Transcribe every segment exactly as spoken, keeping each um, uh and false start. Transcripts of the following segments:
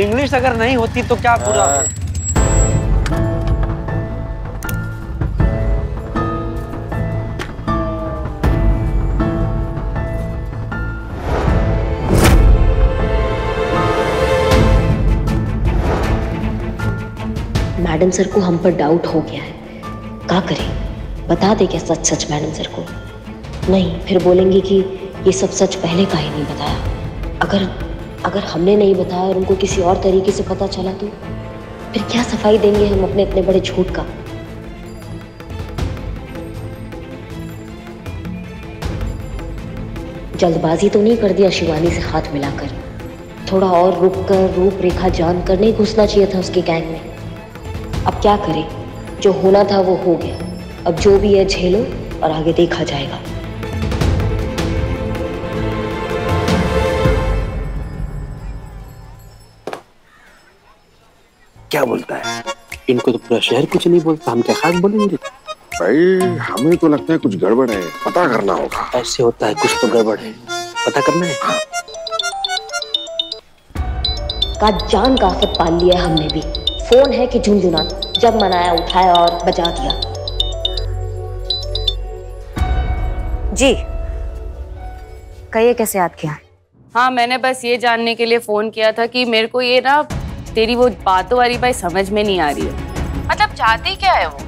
English अगर नहीं होती तो क्या बुरा। मैडम सर को हम पर डाउट हो गया है, क्या करें? बता दे क्या सच सच मैडम सर को? नहीं फिर बोलेंगे कि ये सब सच पहले का ही नहीं बताया। अगर अगर हमने नहीं बताया और उनको किसी और तरीके से पता चला तो फिर क्या सफाई देंगे हम अपने इतने बड़े झूठ का। जल्दबाजी तो नहीं कर दिया शिवानी से हाथ मिलाकर? थोड़ा और रुककर रूपरेखा जानकर नहीं घुसना चाहिए था उसके गैंग में। अब क्या करें, जो होना था वो हो गया, अब जो भी है झेलो और आगे देखा जाएगा। क्या बोलता है? इनको तो पूरा शहर कुछ नहीं बोलता, हम क्या खास बोलेंगे? भाई हमें तो लगता है कुछ गड़बड़ है, पता करना होगा। ऐसे होता है, कुछ तो गड़बड़ है, पता करना है। हाँ। का जान का आफत पाल लिया है हमने भी। फोन है कि झुनझुना, जब मनाया उठाया और बजा दिया। जी कहिए, कैसे याद किया? हाँ मैंने बस ये जानने के लिए फोन किया था कि मेरे को ये ना तेरी वो बातों वाली भाई समझ में नहीं आ रही है। मतलब चाहती क्या है वो?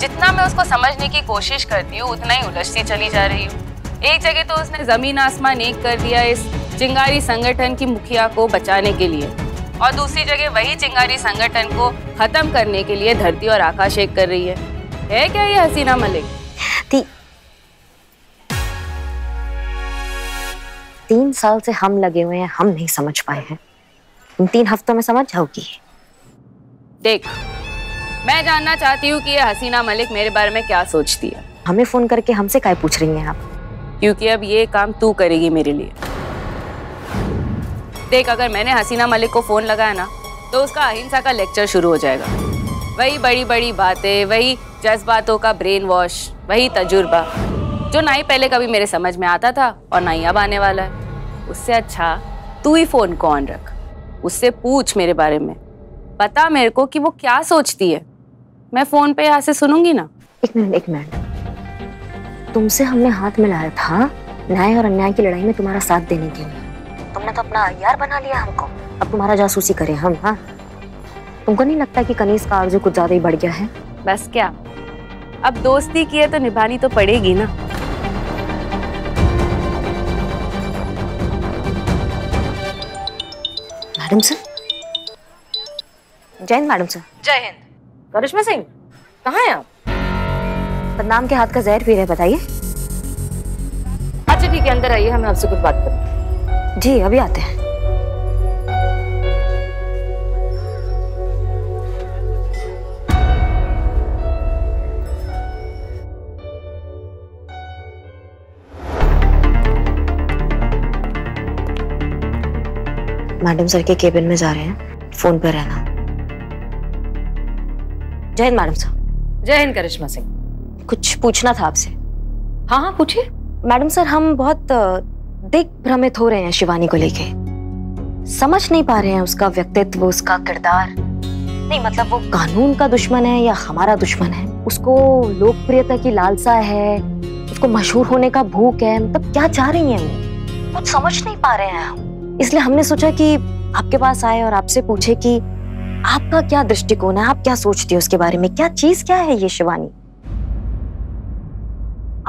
जितना मैं उसको समझने की कोशिश करती हूँ उतना ही उलझती चली जा रही हूँ। एक जगह तो उसने जमीन आसमान एक कर दिया इस चिंगारी संगठन की मुखिया को बचाने के लिए, और दूसरी जगह वही चिंगारी संगठन को खत्म करने के लिए धरती और आकाश एक कर रही है। है क्या ये हसीना मलिक? ती... तीन साल से हम लगे हुए हैं, हम नहीं समझ पाए हैं। इन तीन हफ्तों में समझ जाओगी। देख मैं जानना चाहती हूँ कि ये हसीना मलिक मेरे बारे में क्या सोचती है। हमें फोन करके हमसे क्या पूछ रही हैं आप? क्योंकि अब ये काम तू करेगी मेरे लिए। देख अगर मैंने हसीना मलिक को फ़ोन लगाया ना तो उसका अहिंसा का लेक्चर शुरू हो जाएगा। वही बड़ी बड़ी बातें, वही जज्बातों का ब्रेन वॉश, वही तजुर्बा जो ना ही पहले कभी मेरे समझ में आता था और ना ही अब आने वाला है। उससे अच्छा तू ही फ़ोन को ऑन रख, उससे पूछ मेरे बारे में, पता मेरे को कि वो क्या सोचती है। मैं फ़ोन पे यहाँ से सुनूंगी ना। एक मिनट एक मिनट, तुमसे हमने हाथ मिलाया था न्याय और अन्याय की लड़ाई में तुम्हारा साथ देने के लिए। तुमने तो अपना यार बना लिया हमको, अब तुम्हारा जासूसी करें हम? हाँ तुमको नहीं लगता कि कनीज का आर्जू कुछ ज्यादा ही बढ़ गया है? बस क्या, अब दोस्ती की है तो निभानी तो पड़ेगी ना। मैडम सर, जय हिंद। मैडम सर जय हिंद। करिश्मा सिंह कहाँ हैं आप? बदनाम के हाथ का जहर पी रहे, बताइए। अच्छा ठीक है, अंदर आइए, हमें आपसे कुछ बात करनी है। जी अभी आते हैं। मैडम सर के केबिन में जा रहे हैं, फोन पर रहना। जय हिंद मैडम सर। जय हिंद करिश्मा सिंह। कुछ पूछना था आपसे। हाँ हाँ पूछिए। मैडम सर हम बहुत दिग्भ्रमित हो रहे हैं शिवानी को लेके, समझ नहीं पा रहे हैं उसका व्यक्तित्व, उसका किरदार। नहीं मतलब वो कानून का दुश्मन है या हमारा दुश्मन है? उसको लोकप्रियता की लालसा है, उसको मशहूर होने का भूख है, मतलब क्या चाह रही है वो, कुछ समझ नहीं पा रहे हैं हम। इसलिए हमने सोचा कि आपके पास आए और आपसे पूछे कि आपका क्या दृष्टिकोण है, आप क्या सोचती है उसके बारे में, क्या चीज क्या है ये शिवानी?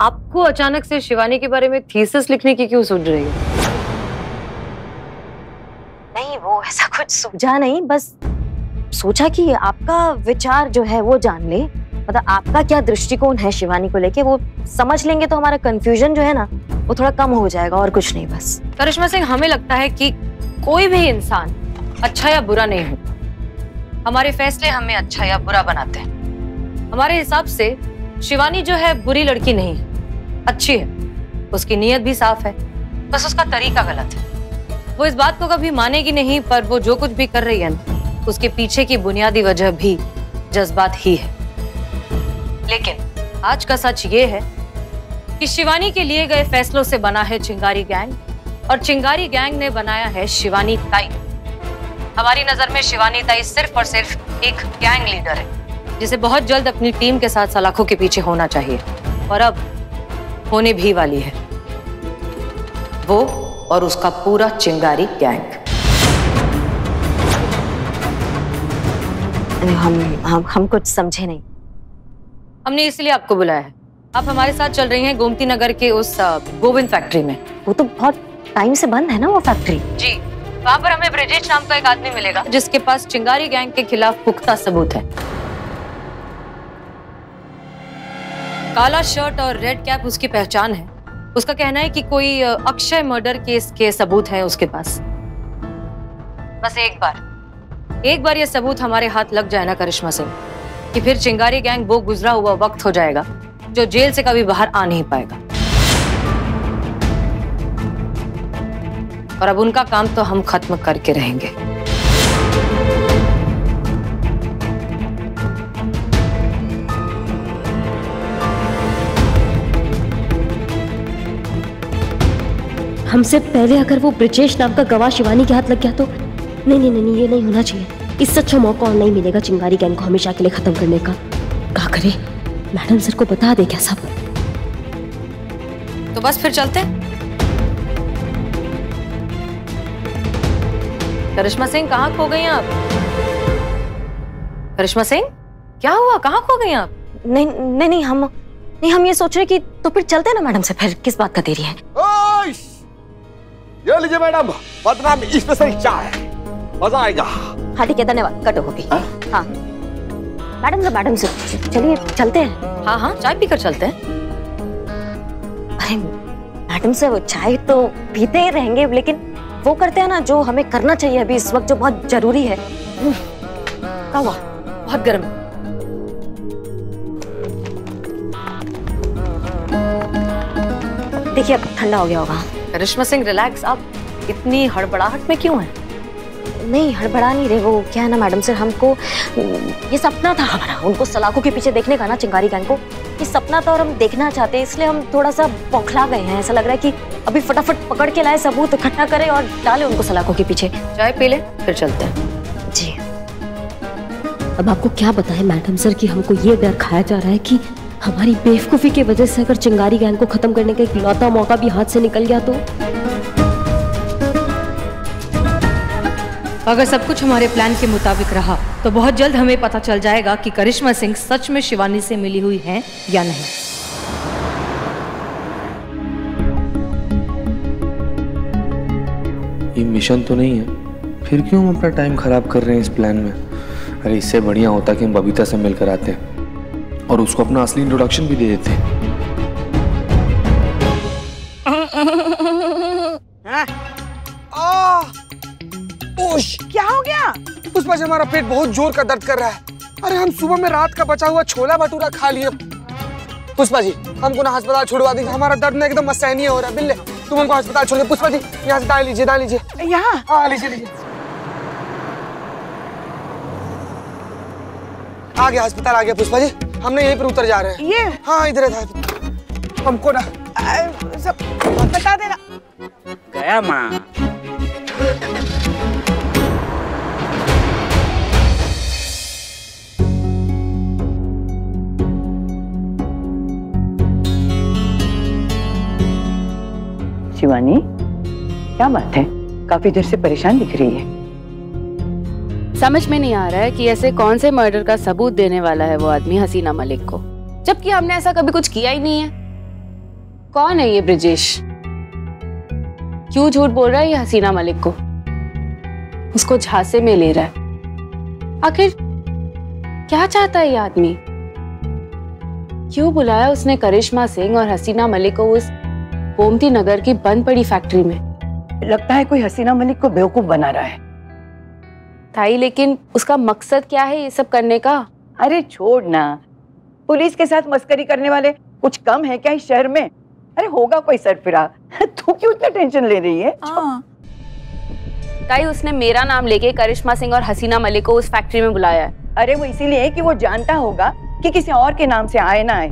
आपको अचानक से शिवानी के बारे में थीसिस लिखने की क्यों सोच रही है? नहीं वो ऐसा कुछ सोचा नहीं, बस सोचा कि आपका विचार जो है वो जान ले, मतलब आपका क्या दृष्टिकोण है शिवानी को लेके, वो समझ लेंगे तो हमारा कंफ्यूजन जो है ना वो थोड़ा कम हो जाएगा, और कुछ नहीं बस। करिश्मा सिंह हमें लगता है कि कोई भी इंसान अच्छा या बुरा नहीं होता, हमारे फैसले हमें अच्छा या बुरा बनाते हैं। हमारे हिसाब से शिवानी जो है बुरी लड़की नहीं है, अच्छी है, उसकी नीयत भी साफ है, बस उसका तरीका गलत है। वो इस बात को कभी मानेगी नहीं, पर वो जो कुछ भी कर रही है ना उसके पीछे की बुनियादी वजह भी जज्बात ही है। लेकिन आज का सच ये है कि शिवानी के लिए गए फैसलों से बना है चिंगारी गैंग, और चिंगारी गैंग ने बनाया है शिवानी टाइप। हमारी नजर में शिवानी ताई सिर्फ और सिर्फ एक गैंग लीडर है, जिसे बहुत जल्द अपनी टीम के साथ सलाखों के पीछे होना चाहिए और अब होने भी वाली है। वो और उसका पूरा चिंगारी गैंग। हम हम हम कुछ समझे नहीं। हमने इसलिए आपको बुलाया है, आप हमारे साथ चल रही हैं गोमती नगर के उस गोविंद फैक्ट्री में। वो तो बहुत टाइम से बंद है ना वो फैक्ट्री। जी, वहाँ पर हमें ब्रिजेश श्याम का एक आदमी मिलेगा जिसके पास चिंगारी गैंग के खिलाफ पुख्ता सबूत है। काला शर्ट और रेड कैप उसकी पहचान है। उसका कहना है कि कोई अक्षय मर्डर केस के सबूत हैं उसके पास। बस एक बार एक बार ये सबूत हमारे हाथ लग जाए ना करिश्मा सिंह, कि फिर चिंगारी गैंग वो गुजरा हुआ वक्त हो जाएगा जो जेल से कभी बाहर आ नहीं पाएगा। और अब उनका काम तो हम खत्म करके रहेंगे। हमसे पहले अगर वो ब्रिजेश नाम का गवाह शिवानी के हाथ लग गया तो नहीं नहीं नहीं ये नहीं होना चाहिए। इससे अच्छा मौका और नहीं मिलेगा चिंगारी गैंग को हमेशा के लिए खत्म करने का। क्या करें, मैडम सर को बता दे क्या सब? तो बस फिर चलते। करिश्मा सिंह कहाँ खो गई आप? करिश्मा सिंह क्या हुआ, कहाँ खो गई आप? नहीं नहीं नहीं हम नहीं हम ये सोच रहे कि तो फिर चलते ना मैडम से, फिर किस बात का देरी है? ये लीजिए मैडम, बदनाम स्पेशल चाय, मजा आएगा। हाँ ठीक है, धन्यवाद, कट होगी। हाँ मैडम सर, मैडम सर चलिए चलते हैं। हाँ हाँ चाय पीकर चलते हैं। अरे मैडम सर वो चाय तो पीते ही रहेंगे, लेकिन वो करते हैं ना जो हमें करना चाहिए अभी इस वक्त, जो बहुत जरूरी है। क्या हुआ, बहुत गर्म है। देखिए अब ठंडा हो गया होगा। करिश्मा सिंह रिलैक्स, आप इतनी हड़बड़ाहट में क्यों हैं? नहीं हड़बड़ा नहीं रहे, वो क्या है ना मैडम सर, हमको ये सपना था हमारा उनको सलाखों के पीछे देखने का ना, चिंगारी गैंग को ये सपना था और हम देखना चाहते, इसलिए हम थोड़ा सा बौखला गए हैं। ऐसा लग रहा है कि अभी फटाफट पकड़ के लाए सबूत, इकट्ठा करें और डालें उनको सलाखों के पीछे। चाय पी ले फिर चलते हैं। जी अब आपको क्या बताएं मैडम सर कि हमको ये डर खाया जा रहा है कि हमारी बेवकूफ़ी की वजह से अगर चिंगारी गैंग को खत्म करने का इकलौता मौका भी हाथ से निकल गया तो। अगर सब कुछ हमारे प्लान के मुताबिक रहा तो बहुत जल्द हमें पता चल जाएगा कि करिश्मा सिंह सच में शिवानी से मिली हुई है या नहीं। ये मिशन तो नहीं है, फिर क्यों हम अपना टाइम खराब कर रहे हैं इस प्लान में? अरे इससे बढ़िया होता कि हम बबीता से मिलकर आते हैं और उसको अपना असली इंट्रोडक्शन भी दे देते हैं। क्या हो गया? पुष्पा जी हमारा पेट बहुत जोर का दर्द कर रहा है। अरे हम सुबह में रात का बचा हुआ छोला भटूरा खा लिए। पुष्पा जी हमको ना अस्पताल छुड़वा दीजिए, हमारा दर्द ना एकदम असहनीय हो रहा है। बिल्ले तुम हमको अस्पताल छोड़ दो। पुष्पा जी यहाँ से दाल लीजिए, दाल लीजिए यहाँ। हाँ लीजिए लीजिए, आ गया अस्पताल, आ गया पुष्पा जी। हमने यहीं पर उतर जा रहे हैं। ये हाँ इधर है हमको ना सब बता देना। गया माँ शिवानी, क्या बात है, काफी देर से परेशान दिख रही है। समझ में नहीं आ रहा है कि ऐसे कौन से मर्डर का सबूत देने वाला है वो आदमी हसीना मलिक को, जबकि हमने ऐसा कभी कुछ किया ही नहीं है। कौन है ये ब्रिजेश? क्यों झूठ बोल रहा है ये हसीना मलिक को, उसको झांसे में ले रहा है? आखिर क्या चाहता है ये आदमी? क्यों बुलाया उसने करिश्मा सिंह और हसीना मलिक को उस गोमती नगर की बंद पड़ी फैक्ट्री में? लगता है कोई हसीना मलिक को बेवकूफ बना रहा है ताई, लेकिन उसका मकसद क्या है ये सब करने का? अरे छोड़ ना, पुलिस के साथ मस्करी करने वाले कुछ कम है क्या इस शहर में? अरे होगा कोई सरफिरा, तू क्यों इतना टेंशन ले रही है? ताई उसने मेरा नाम लेके करिश्मा सिंह और हसीना मलिक को उस फैक्ट्री में बुलाया है। अरे वो इसीलिए कि वो जानता होगा कि किसी और के नाम से आए ना आए,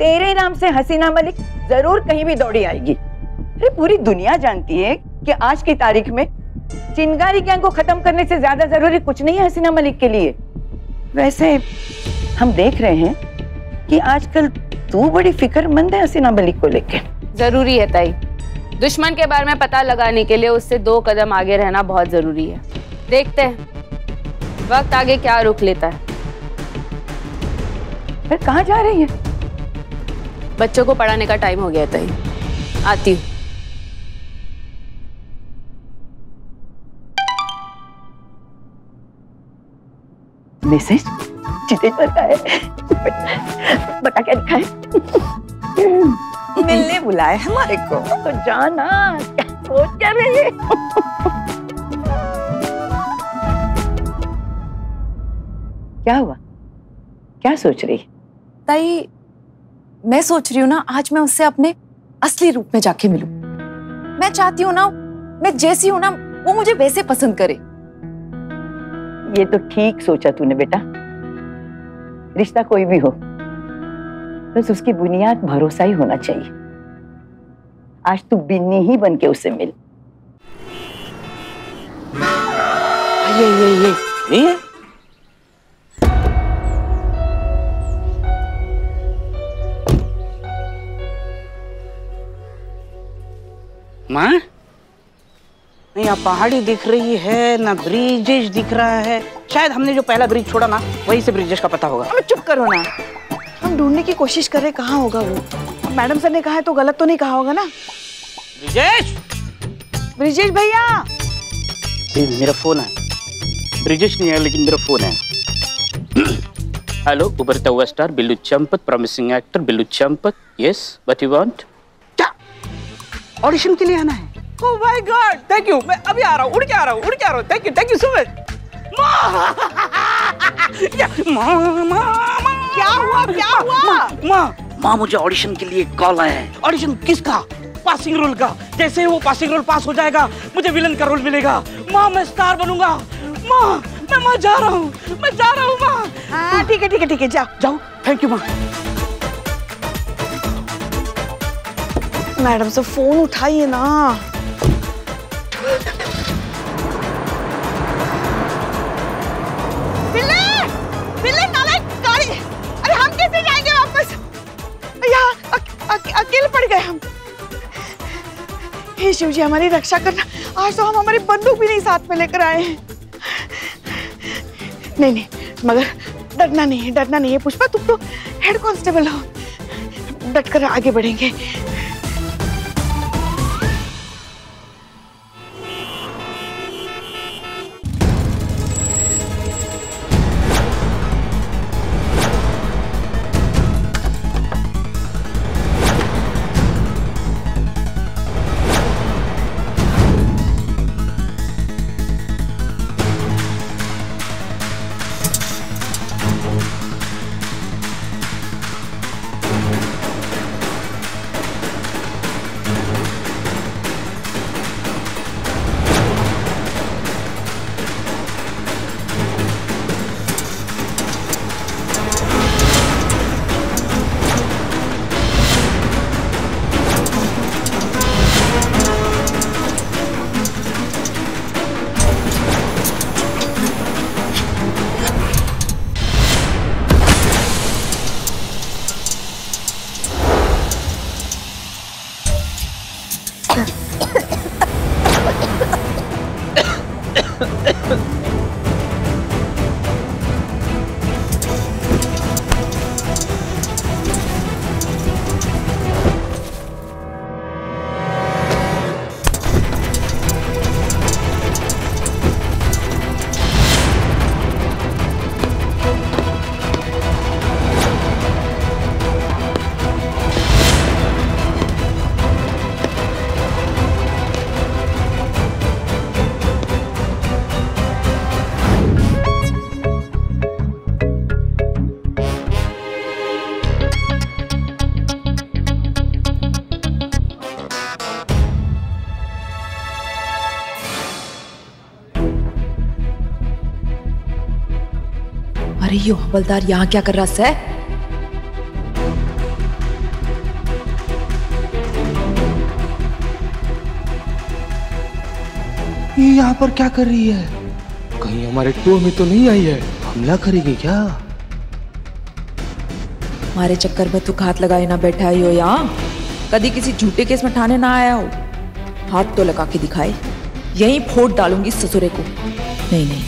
तेरे नाम से हसीना मलिक जरूर कहीं भी दौड़ी आएगी। अरे पूरी दुनिया जानती है कि आज की तारीख में चिंगारी गैंग को खत्म करने से ज्यादा जरूरी कुछ नहीं है हसीना मलिक के लिए। वैसे हम देख रहे हैं कि आजकल तू बड़ी फिक्रमंद है हसीना मलिक को लेके। जरूरी है ताई, दुश्मन के बारे में पता लगाने के लिए उससे दो कदम आगे रहना बहुत जरूरी है। देखते हैं वक्त आगे क्या रुक लेता है। फिर कहाँ जा रही है? बच्चों को पढ़ाने का टाइम हो गया ताई, आती हूँ। मैसेज जितेश पर का है, बता क्या लिखा है? मिलने बुलाए हमारे को तो जाना, क्या सोच क्या रहे? क्या हुआ, क्या सोच रही ताई? मैं सोच रही हूँ ना आज मैं उससे अपने असली रूप में जाके मिलूं। मैं चाहती हूँ ना मैं जैसी हूँ ना वो मुझे वैसे पसंद करे। ये तो ठीक सोचा तूने बेटा, रिश्ता कोई भी हो बस उसकी बुनियाद भरोसा ही होना चाहिए। आज तू बिन्नी ही बनके उससे मिल। ये ये ये ये माँ, यहाँ पहाड़ी दिख रही है ना, ब्रिजेश दिख रहा है। शायद हमने जो पहला ब्रिज छोड़ा ना वहीं से ब्रिजेश का पता होगा। चुप करो ना, हम ढूंढने की कोशिश कर रहे, कहाँ होगा वो? मैडम सर ने कहा है तो गलत तो नहीं कहा होगा ना? ब्रिजेश, ब्रिजेश भैया, मेरा फोन है। ब्रिजेश नहीं है लेकिन मेरा फोन है। हेलो, उभरता हुआ star Billu Champat, promising actor Billu Champat. Yes, what you want? क्या ऑडिशन के लिए आना है? Oh my god, thank you, मैं अभी आ रहा हूँ, उड़ के आ रहा हूँ, उड़ के आ रहा हूँ। Thank you, thank you so much. क्या हुआ, क्या हुआ? माँ माँ मुझे ऑडिशन के लिए कॉल आया है। ऑडिशन किसका? पासिंग रोल का। जैसे वो पासिंग रोल पास हो जाएगा मुझे विलन का रोल मिलेगा। माँ मैं स्टार बनूंगा। माँ मैं माँ जा रहा हूँ, मैं जा रहा हूँ माँ। ठीक है ठीक है ठीक है, जाओ जाओ। थैंक यू माँ। मैडम से फोन उठाइए ना। अकेले पड़ गए हम। हे शिव जी हमारी रक्षा करना। आज तो हम हमारी बंदूक भी नहीं साथ में लेकर आए हैं। नहीं नहीं मगर डरना नहीं है, डरना नहीं है पुष्पा, तुम तो हेड कांस्टेबल हो, डट कर आगे बढ़ेंगे। यो हवलदार यहाँ क्या कर रहा है? ये यहाँ पर क्या कर रही है? कहीं हमारे टूर में तो नहीं आई है, हमला करेगी क्या? हमारे चक्कर में तू घात लगाए ना बैठा ही हो यहाँ, कभी किसी झूठे केस में ठाने ना आया हो। हाथ तो लगा के दिखाए, यहीं फोड़ डालूंगी ससुरे को। नहीं नहीं,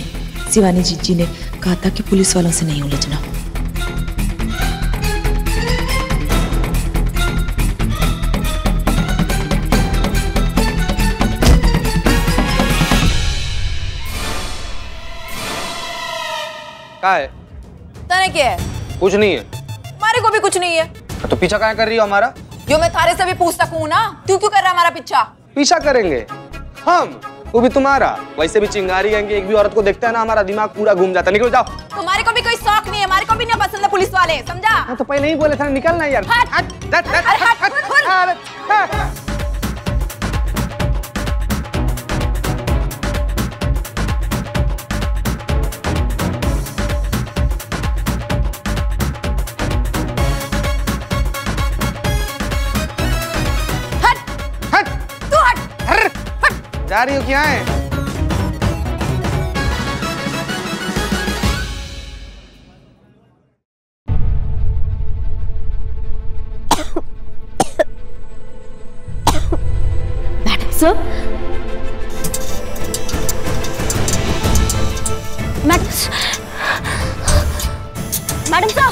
शिवानी जी जी ने कहा था कि पुलिस वालों से नहीं उलझना। क्या है? ताने क्या है? कुछ नहीं है। हमारे को भी कुछ नहीं है। तो पीछा क्या कर रही हो हमारा? जो मैं थारे से भी पूछ सकूं ना, तू क्यों कर रहा है हमारा पीछा? पीछा करेंगे हम, वो भी तुम्हारा। वैसे भी चिंगारी गैंग की एक भी औरत को देखता है ना, हमारा दिमाग पूरा घूम जाता है। निकल जाओ। तुम्हारे को भी कोई शौक नहीं है, हमारे को भी नहीं पसंद है पुलिस वाले, समझा? हाँ तो पहले ही बोले था, निकलना यार। हट। जा रही हो क्या है? Madam sir, madam madam sir, madam से कहा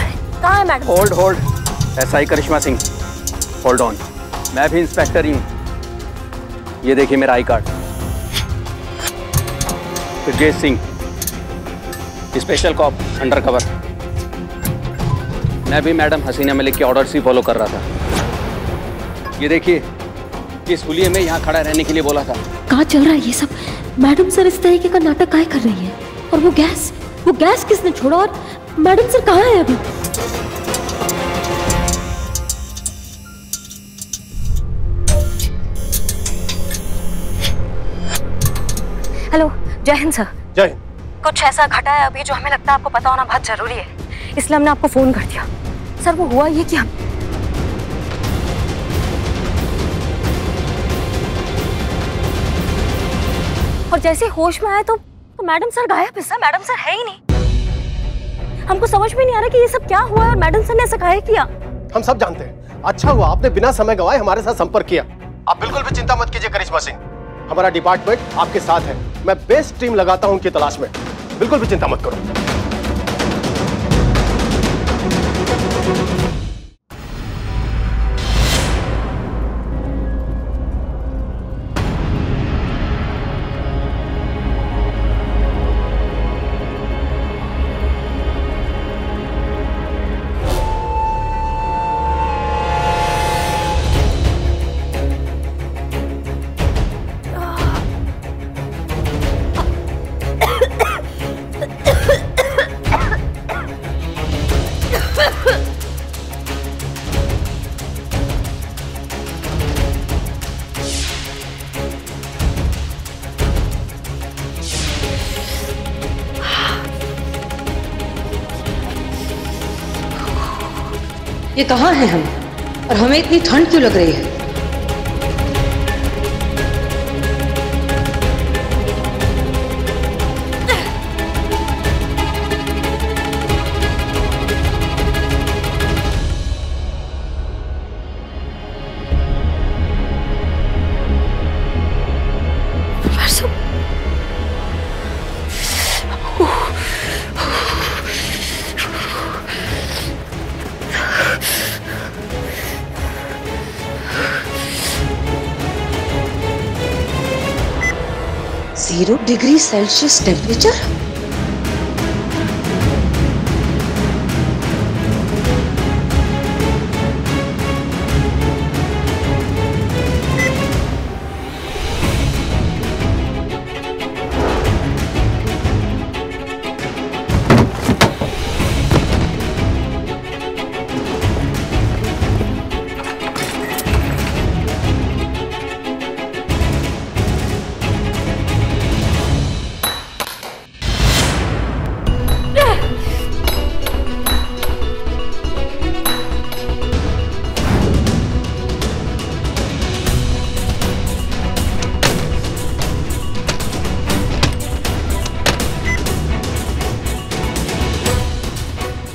है? कहाँ है madam? Hold hold, SI Karishma Singh, hold on. मैं भी इंस्पेक्टर ही हूँ। ये देखिए मेरा I card. Brijesh Singh, special cop, undercover. मैं भी मैडम हसीना मलिक के ऑर्डर से फॉलो कर रहा था। ये देखिए, इस पुलिया में यहाँ खड़ा रहने के लिए बोला था। कहाँ चल रहा है ये सब? मैडम सर इस तरीके का नाटक काहे कर रही है? और वो गैस, वो गैस किसने छोड़ा? और मैडम सर कहाँ है अभी? हेलो, जय हिंद सर। जय हिंद। कुछ ऐसा घटा है अभी जो हमें लगता है आपको पता होना बहुत जरूरी है, इसलिए हमने आपको फोन कर दिया। सर वो हुआ ये कि हम और जैसे होश में आए तो, तो मैडम सर गायब है सर। मैडम सर है ही नहीं। हमको समझ में नहीं आ रहा कि ये सब क्या हुआ है और मैडम सर ने ऐसा काहे किया। हम सब जानते हैं, अच्छा हुआ आपने बिना समय गवाए हमारे साथ संपर्क किया। आप बिल्कुल भी चिंता मत कीजिए करिश्मा सिंह, हमारा डिपार्टमेंट आपके साथ है। मैं बेस्ट टीम लगाता हूं उनकी तलाश में, बिल्कुल भी चिंता मत करो। ये कहाँ है हम और हमें इतनी ठंड क्यों लग रही है? Zero degree Celsius temperature.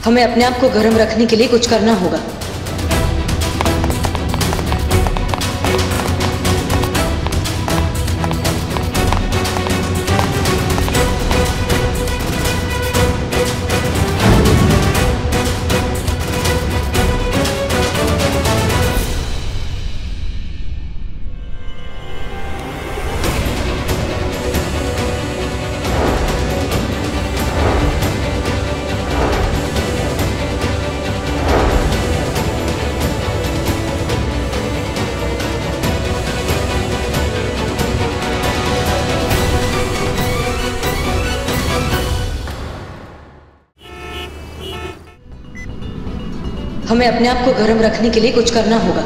हमें अपने आप को गर्म रखने के लिए कुछ करना होगा। हमें अपने आप को गर्म रखने के लिए कुछ करना होगा।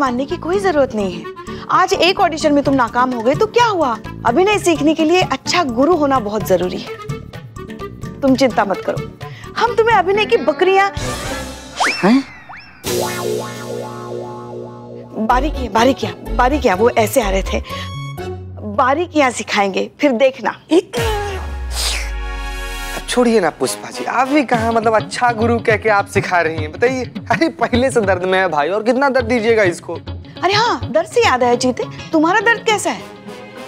मानने की कोई जरूरत नहीं है। आज एक ऑडिशन में तुम नाकाम हो गए तो क्या हुआ? अभिनय सीखने के लिए अच्छा गुरु होना बहुत जरूरी है। तुम चिंता मत करो, हम तुम्हें अभिनय की बकरियां हैं? बारीकियां बारीकियां बारीकियां वो ऐसे आ रहे थे, बारीकियां सिखाएंगे, फिर देखना। छोड़िए ना पुष्पा जी, आप भी कहा मतलब अच्छा गुरु कह के आप सिखा रही हैं, बताइए। अरे पहले से दर्द में है भाई, और कितना दर्द दीजिएगा इसको। अरे हाँ, दर्द से याद आया जीते, तुम्हारा दर्द कैसा है?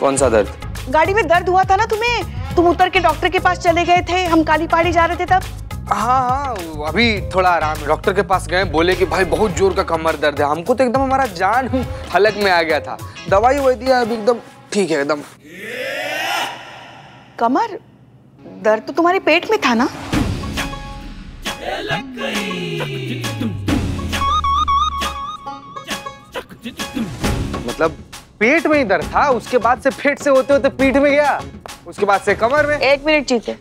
कौन सा दर्द? गाड़ी में दर्द हुआ था ना तुम्हें, तुम उतर के डॉक्टर के पास चले गए थे, हम काली पहाड़ी जा रहे थे तब। हाँ हाँ, अभी थोड़ा आराम है। डॉक्टर के पास गए, बोले की भाई बहुत जोर का कमर दर्द है, हमको तो एकदम हमारा जान हलक में आ गया था। दवाई वही दिया, अभी एकदम ठीक है एकदम। कमर दर्द तो तुम्हारे पेट में था ना? मतलब पेट में ही दर्द था, उसके बाद से पेट से होते होते पीठ में गया, उसके बाद से कमर में। एक मिनट चीते,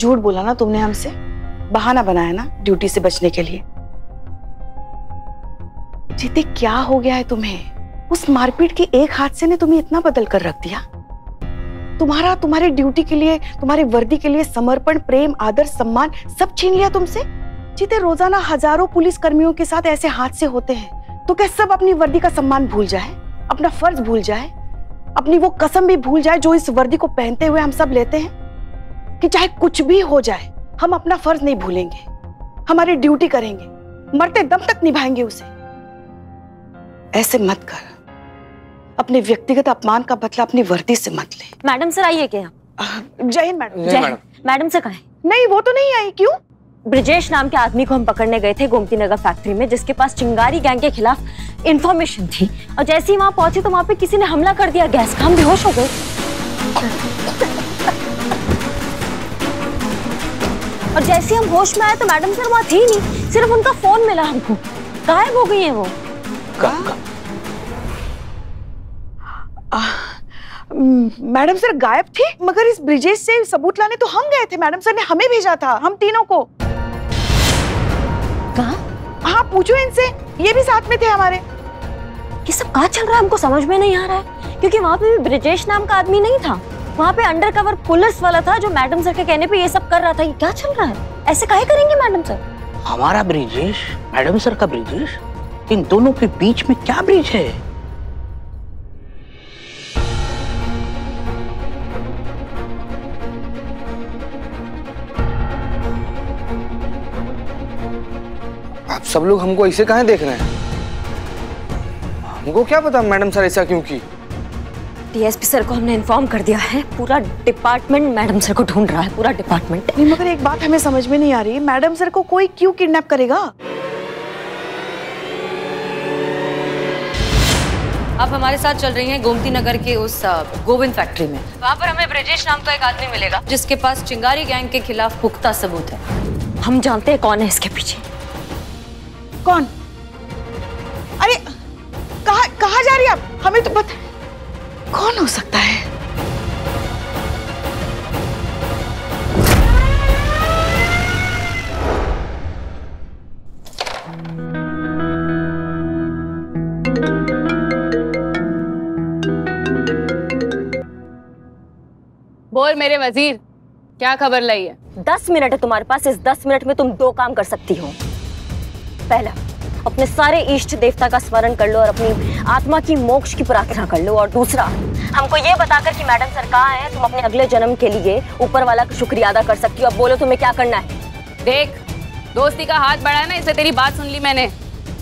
झूठ बोला ना तुमने हमसे, बहाना बनाया ना ड्यूटी से बचने के लिए। जीते क्या हो गया है तुम्हें? उस मारपीट के एक हादसे ने तुम्हें इतना बदल कर रख दिया। तुम्हारा, तुम्हारे ड्यूटी के लिए, तुम्हारी वर्दी के लिए समर्पण, प्रेम, आदर, सम्मान सब छीन लिया तुमसे। जीते रोजाना हजारों पुलिस कर्मियों के साथ ऐसे हादसे होते हैं, तो क्या सब अपनी वर्दी का सम्मान भूल जाए, अपना फर्ज भूल जाए, अपनी वो कसम भी भूल जाए जो इस वर्दी को पहनते हुए हम सब लेते हैं कि चाहे कुछ भी हो जाए हम अपना फर्ज नहीं भूलेंगे, हमारी ड्यूटी करेंगे, मरते दम तक निभाएंगे उसे। ऐसे मत कर, अपने व्यक्तिगत अपमान का बदला अपनी वर्दी से मत ले। मैडम सर आइए क्या? जय हिंद मैडम। जय हिंद। मैडम सर कहाँ हैं? नहीं, वो तो नहीं आई। क्यों? ब्रिजेश नाम के आदमी को हम पकड़ने गए थे गोमती नगर फैक्ट्री में, जिसके पास चिंगारी गैंग के खिलाफ इंफॉर्मेशन थी, और जैसे ही वहाँ पहुंचे तो वहाँ पे किसी ने हमला कर दिया गैस का, हम बेहोश हो गए, और जैसे हम होश में आए तो मैडम सर वहाँ थी नहीं, सिर्फ उनका फोन मिला हमको। गायब हो गई है वो। मैडम सर गायब थी, मगर इस ब्रिजेश से सबूत लाने तो हम गए थे। मैडम सर ने हमें भेजा था, हम तीनों को। कहाँ? हाँ पूछो इनसे, ये भी साथ में थे हमारे। ये सब कहाँ चल रहा है हमको समझ में नहीं आ रहा है, क्योंकि वहाँ पे भी ब्रिजेश नाम का आदमी नहीं था, वहाँ पे अंडरकवर पुलिस वाला था जो मैडम सर के कहने पे ये सब कर रहा था। ये क्या चल रहा है? ऐसे काहे करेंगे मैडम सर? हमारा ब्रिजेश, मैडम सर का ब्रिजेश, इन दोनों के बीच में क्या ब्रिज है? आप सब लोग हमको ऐसे कहाँ देख रहे हैं? हमको क्या पता मैडम सर ऐसा क्यों की। डीएसपी सर को हमने इन्फॉर्म कर दिया है, पूरा डिपार्टमेंट मैडम सर को ढूंढ रहा है, पूरा डिपार्टमेंट। मगर एक बात हमें समझ में नहीं आ रही, मैडम सर को कोई क्यों किडनैप करेगा? आप हमारे साथ चल रही हैं गोमती नगर के उस गोविंद फैक्ट्री में, वहाँ पर हमें ब्रिजेश नाम का एक आदमी मिलेगा जिसके पास चिंगारी गैंग के खिलाफ पुख्ता सबूत है। हम जानते हैं कौन है इसके पीछे। कौन? अरे कहाँ कहाँ जा रही आप? हमें तो पता। सकता है। बोल मेरे वजीर, क्या खबर लाई है? दस मिनट है तुम्हारे पास। इस दस मिनट में तुम दो काम कर सकती हो। पहला, अपने सारे इष्ट देवता का स्मरण कर लो और अपनी आत्मा की मोक्ष की प्रार्थना कर लो। और दूसरा, हमको ये बताकर कि मैडम सर कहाँ हैं, तुम अपने अगले जन्म के लिए ऊपर वाला का शुक्रिया अदा कर सकती हो। अब बोलो तुम्हें क्या करना है। देख, दोस्ती का हाथ बढ़ा है ना, इससे तेरी बात सुन ली मैंने।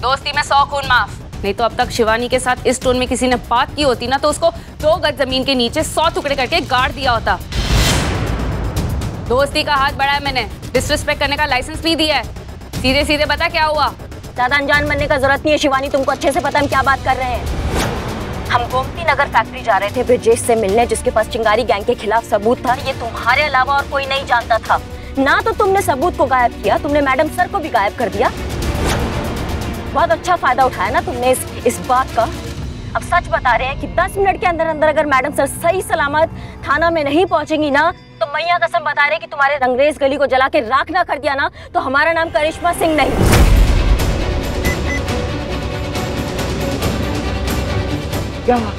दोस्ती में सौ खून माफ। नहीं तो अब तक शिवानी के साथ इस टोन में किसी ने बात की होती ना, तो उसको दो गज जमीन के नीचे सौ टुकड़े करके गाड़ दिया होता। दोस्ती का हाथ बढ़ाया मैंने, डिसरिस्पेक्ट करने का लाइसेंस नहीं दिया है। सीधे सीधे बता क्या हुआ। ज्यादा अनजान बनने का जरूरत नहीं है शिवानी, तुमको अच्छे से पता हम क्या बात कर रहे हैं। हम गोमती नगर फैक्ट्री जा रहे थे ब्रिजेश से मिलने, जिसके पास चिंगारी गैंग के खिलाफ सबूत था। ये तुम्हारे अलावा और कोई नहीं जानता था। ना तो तुमने सबूत को गायब किया, तुमने मैडम सर को भी गायब कर दिया। बहुत अच्छा फायदा उठाया ना तुमने इस इस बात का। अब सच बता रहे हैं कि दस मिनट के अंदर अंदर अगर मैडम सर सही सलामत थाना में नहीं पहुंचेंगी ना, तो मैया कसम बता रहे हैं कि तुम्हारे रंगरेज गली को जला के राख ना कर दिया ना, तो हमारा नाम करिश्मा सिंह नहीं। क्या हुआ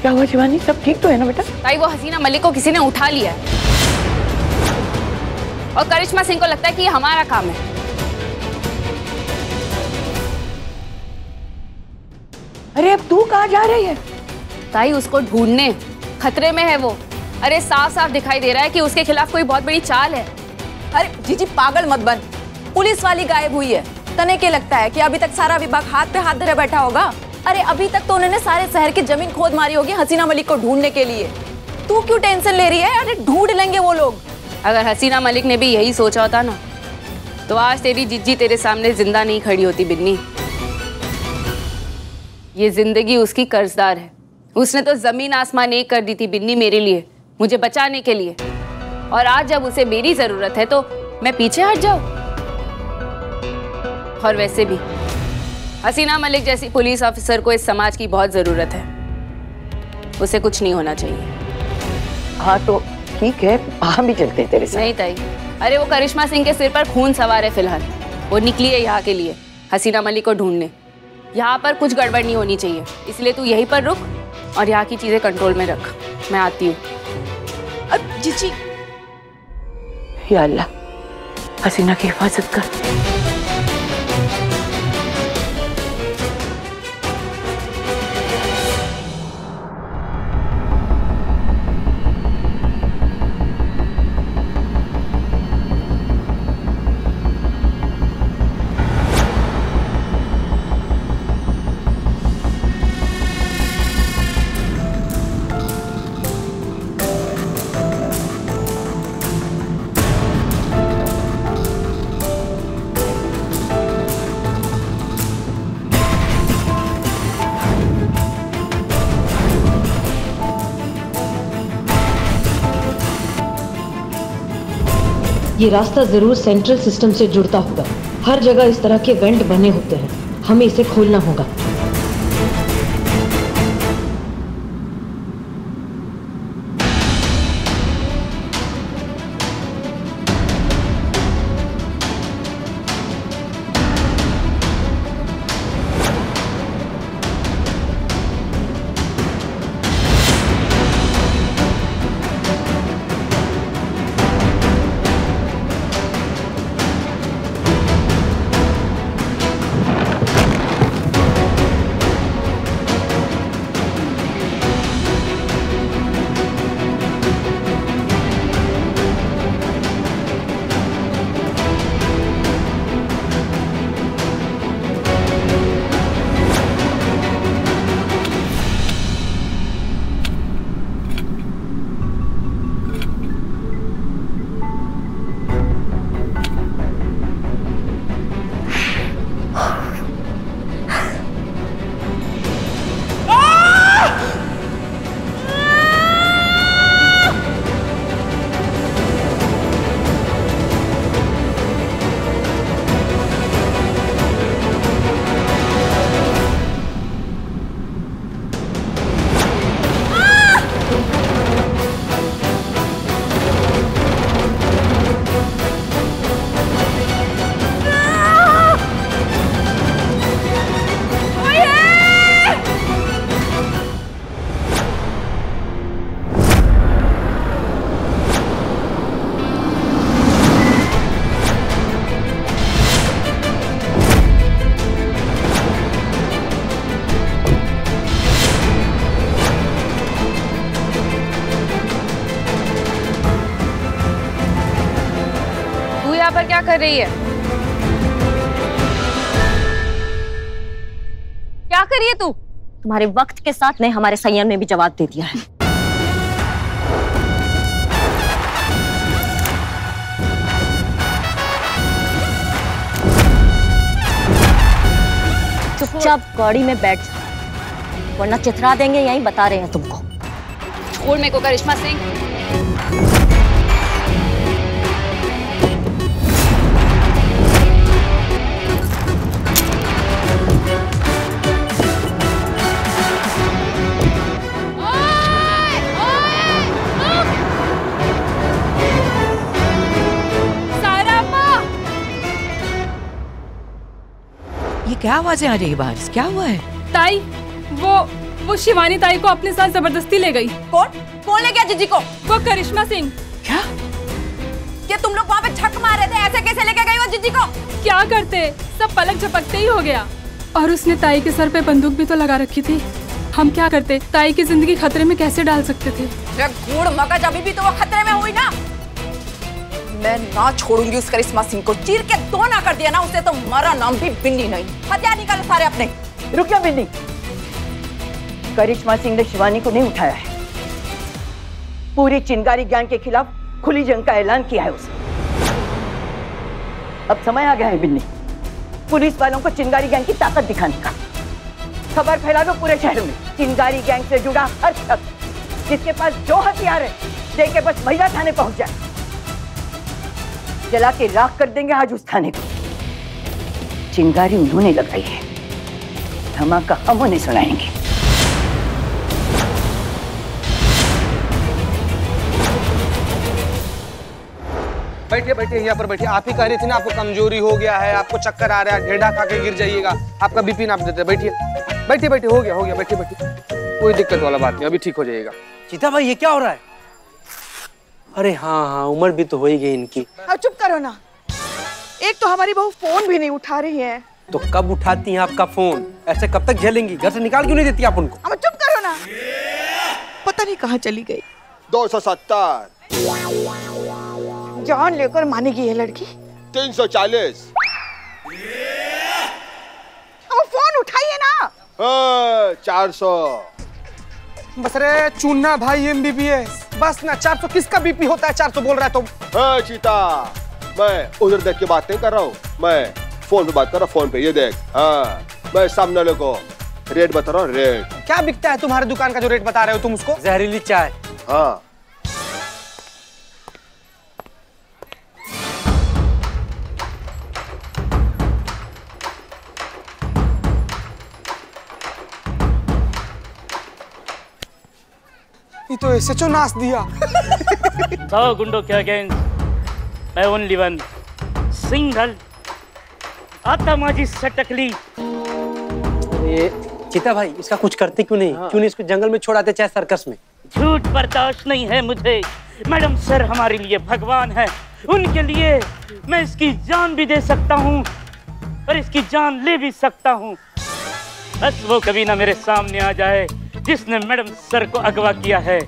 क्या हुआ शिवानी, सब ठीक तो है ना बेटा? भाई, वो हसीना मलिक को किसी ने उठा लिया और करिश्मा सिंह को लगता है कि ये हमारा काम है। अरे अब तू कहाँ जा रही है? ताई, उसको ढूंढने, खतरे में है वो। अरे साफ साफ दिखाई दे रहा है कि उसके खिलाफ कोई बहुत बड़ी चाल है। अरे जीजी, पागल मत बन। पुलिस वाली गायब हुई है। तने के लगता है कि अभी तक सारा विभाग हाथ पे हाथ धरे बैठा होगा। अरे अभी तक तो उन्होंने सारे शहर की जमीन खोद मारी होगी हसीना मलिक को ढूंढने के लिए। तू क्यों टेंशन ले रही है? अरे ढूंढ लेंगे वो लोग। अगर हसीना मलिक ने भी यही सोचा होता ना, तो आज तेरी जीजी तेरे सामने जिंदा नहीं खड़ी होती बिन्नी। ये जिंदगी उसकी कर्जदार है। उसने तो जमीन आसमान एक कर दी थी बिन्नी मेरे लिए, मुझे बचाने के लिए। और आज जब उसे मेरी जरूरत है तो मैं पीछे हट जाऊं? और वैसे भी हसीना मलिक जैसी पुलिस ऑफिसर को इस समाज की बहुत जरूरत है। उसे कुछ नहीं होना चाहिए। हाँ तो ठीक है, हम भी चलते हैं तेरे साथ। नहीं ताई, अरे वो करिश्मा सिंह के सिर पर खून सवार है फिलहाल। वो निकली है यहाँ के लिए हसीना मलिक को ढूंढने। यहाँ पर कुछ गड़बड़ नहीं होनी चाहिए, इसलिए तू यहीं पर रुक और यहाँ की चीजें कंट्रोल में रख। मैं आती हूँ। अब जीजी, या अल्लाह, हसीना की हिफाजत कर। ये रास्ता जरूर सेंट्रल सिस्टम से जुड़ता होगा। हर जगह इस तरह के वेंट बने होते हैं, हमें इसे खोलना होगा। यहाँ पर क्या कर रही है? क्या कर रही है तू? तुम्हारे वक्त के साथ ने हमारे संयम ने भी जवाब दे दिया है। चुपचाप गाड़ी में बैठ जाओ, वरना चिथरा देंगे, यही बता रहे हैं तुमको। छोड़ मेरे को करिश्मा सिंह। क्या आवाजें आ रही है बाहर? क्या हुआ है? ताई, वो वो शिवानी ताई को अपने साथ जबरदस्ती ले गई। कौन? कौन ले गया जीजी को? वो करिश्मा सिंह। क्या? क्या तुम लोग वहाँ पे छक मार रहे थे? ऐसे कैसे लेके गई वो जीजी को? क्या करते, सब पलक झपकते ही हो गया। और उसने ताई के सर पे बंदूक भी तो लगा रखी थी। हम क्या करते, ताई की जिंदगी खतरे में कैसे डाल सकते थे? मगज अभी भी तो वो खतरे में हुई ना। मैं ना छोड़ूंगी उस करिश्मा सिंह को। चीर के दो ना कर दिया ना उसे तो हमारा नाम भी बिन्नी नहीं। हत्या निकालो सारे अपने। रुक जाओ बिन्नी, करिश्मा सिंह ने शिवानी को नहीं उठाया है, पूरी चिंगारी गैंग के खिलाफ खुली जंग का ऐलान किया है उसने। अब समय आ गया है बिन्नी, पुलिस वालों को चिंगारी गैंग की ताकत दिखाने का। खबर फैला दो पूरे शहर में, चिंगारी गैंग से जुड़ा हर शख्स जिसके पास जो हथियार है देके बस महिला थाने पहुंच जाए। जला के राख कर देंगे आज उस थाने को। चिंगारी उन्होंने लगाई है, धमाका हम उन्हें सुनाएंगे। बैठिए बैठिए, यहाँ पर बैठिए। आप ही कह रही थी ना आपको कमजोरी हो गया है, आपको चक्कर आ रहा है, घेड़ा खा के गिर जाइएगा, आपका बीपी नाप देते। बैठिए बैठिए बैठिए, हो गया हो गया, बैठिए बैठिए, कोई दिक्कत वाला बात नहीं, अभी ठीक हो जाएगा। चीता भाई ये क्या हो रहा है? अरे हाँ हाँ, उम्र भी तो हो ही गई इनकी। अब चुप करो ना। एक तो हमारी बहू फोन भी नहीं उठा रही है। तो कब उठाती हैं आपका फोन? ऐसे कब तक झेलेंगी? घर से निकाल क्यों नहीं देती आप उनको? अब चुप करो ना। पता नहीं कहाँ चली गई। दो सौ सत्तर जान लेकर मानेगी ये लड़की। तीन सौ चालीस फोन उठाइए ना। चार सौ बस। अरे चूना भाई M B B S bus ना। चार सौ किसका बीपी होता है? चार सौ बोल रहा है तुम। हे चीता, मैं उधर देख के बात नहीं कर रहा हूँ, मैं फोन पे बात कर रहा हूँ। फोन पे ये देख। हाँ, मैं सामने वाले को रेट बता रहा हूँ। रेट क्या बिकता है तुम्हारे दुकान का जो रेट बता रहे हो तुम उसको? जहरीली चाय। हाँ तो ऐसे चो नाच दिया। सौ गुंडो क्या गैंग, मैं ओनली वन सिंगल आता माजी सटकली। ये चिता भाई इसका कुछ करते क्यों नहीं? हाँ। क्यों नहीं इसको जंगल में छोड़ाते चाहे सर्कस में? झूठ बर्दाश्त नहीं है मुझे। मैडम सर हमारे लिए भगवान है, उनके लिए मैं इसकी जान भी दे सकता हूँ और इसकी जान ले भी सकता हूँ। बस वो कभी ना मेरे सामने आ जाए जिसने मैडम सर को अगवा किया है,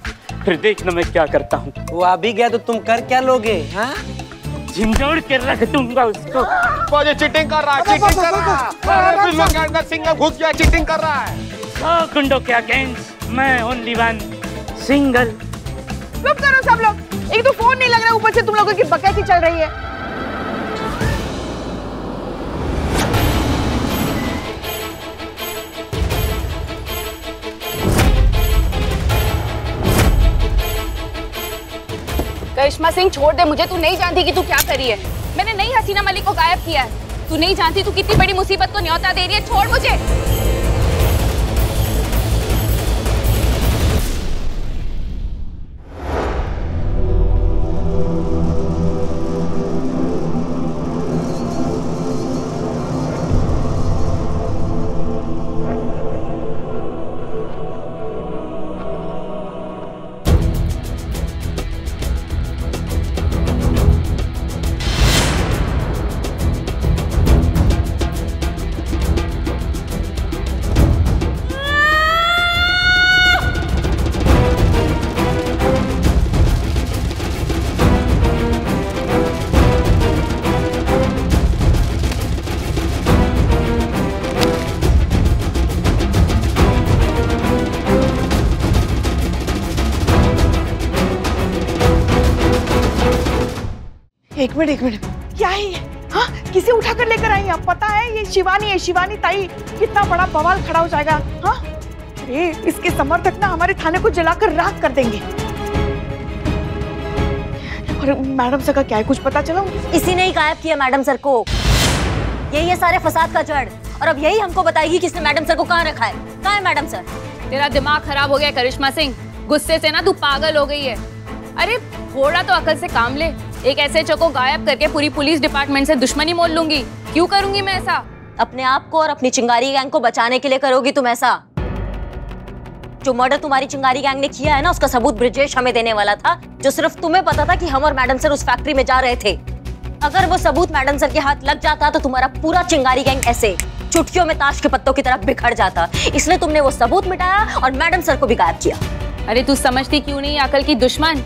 फिर देखना मैं क्या करता हूँ। वो आ भी गया तो तुम कर क्या लोगे? हाँ? झिंझोड़ के रख दूंगा उसको। वो जो चीटिंग कर रहा है, चीटिंग कर रहा है, सिंगल घुस गया, चीटिंग कर रहा है। सौ गुंडों के अगेंस्ट मैं ओनली वन सिंगल। चुप करो सब लोग, एक तो फोन नहीं लग रहा, ऊपर से तुम लोगों की बकैती चल रही है। करिश्मा सिंह छोड़ दे मुझे। तू नहीं जानती कि तू क्या करी है। मैंने नहीं हसीना मलिक को गायब किया है। तू नहीं जानती तू कितनी बड़ी मुसीबत को न्योता दे रही है। छोड़ मुझे। एक मिनट एक मिनट क्या है ये? हाँ किसे उठाकर लेकर आई आप? पता है ये शिवानी है, शिवानी ताई। कितना बड़ा बवाल खड़ा हो जाएगा। हाँ ये इसके समर्थक ना हमारे थाने को जलाकर राख कर देंगे। और मैडम सर का क्या है, कुछ पता चला? इसी ने ही गायब किया मैडम सर को। यही है सारे फसाद का जड़। और अब यही हमको बताएगी किसने मैडम सर को कहाँ रखा है। कहाँ है मैडम सर? तेरा दिमाग खराब हो गया करिश्मा सिंह। गुस्से से ना तू पागल हो गई है। अरे थोड़ा तो अकल से काम ले। एक ऐसे चको गायब करके पूरी पुलिस डिपार्टमेंट से दुश्मनी मोल लूंगी। क्यों करूंगी मैं ऐसा? अपने आप को और अपनी चिंगारी गैंग को बचाने के लिए करोगी तुम ऐसा। जो मर्डर तुम्हारी चिंगारी गैंग ने किया है ना, उसका सबूत ब्रिजेश हमें देने वाला था। जो सिर्फ तुम्हें पता था कि हम और मैडम सर उस फैक्ट्री में जा रहे थे। अगर वो सबूत मैडम सर के हाथ लग जाता तो तुम्हारा पूरा चिंगारी गैंग ऐसे चुटकियों में ताश के पत्तों की तरह बिखर जाता। इसलिए तुमने वो सबूत मिटाया और मैडम सर को भी गायब किया। अरे तू समझती क्यों नहीं अकल की दुश्मन?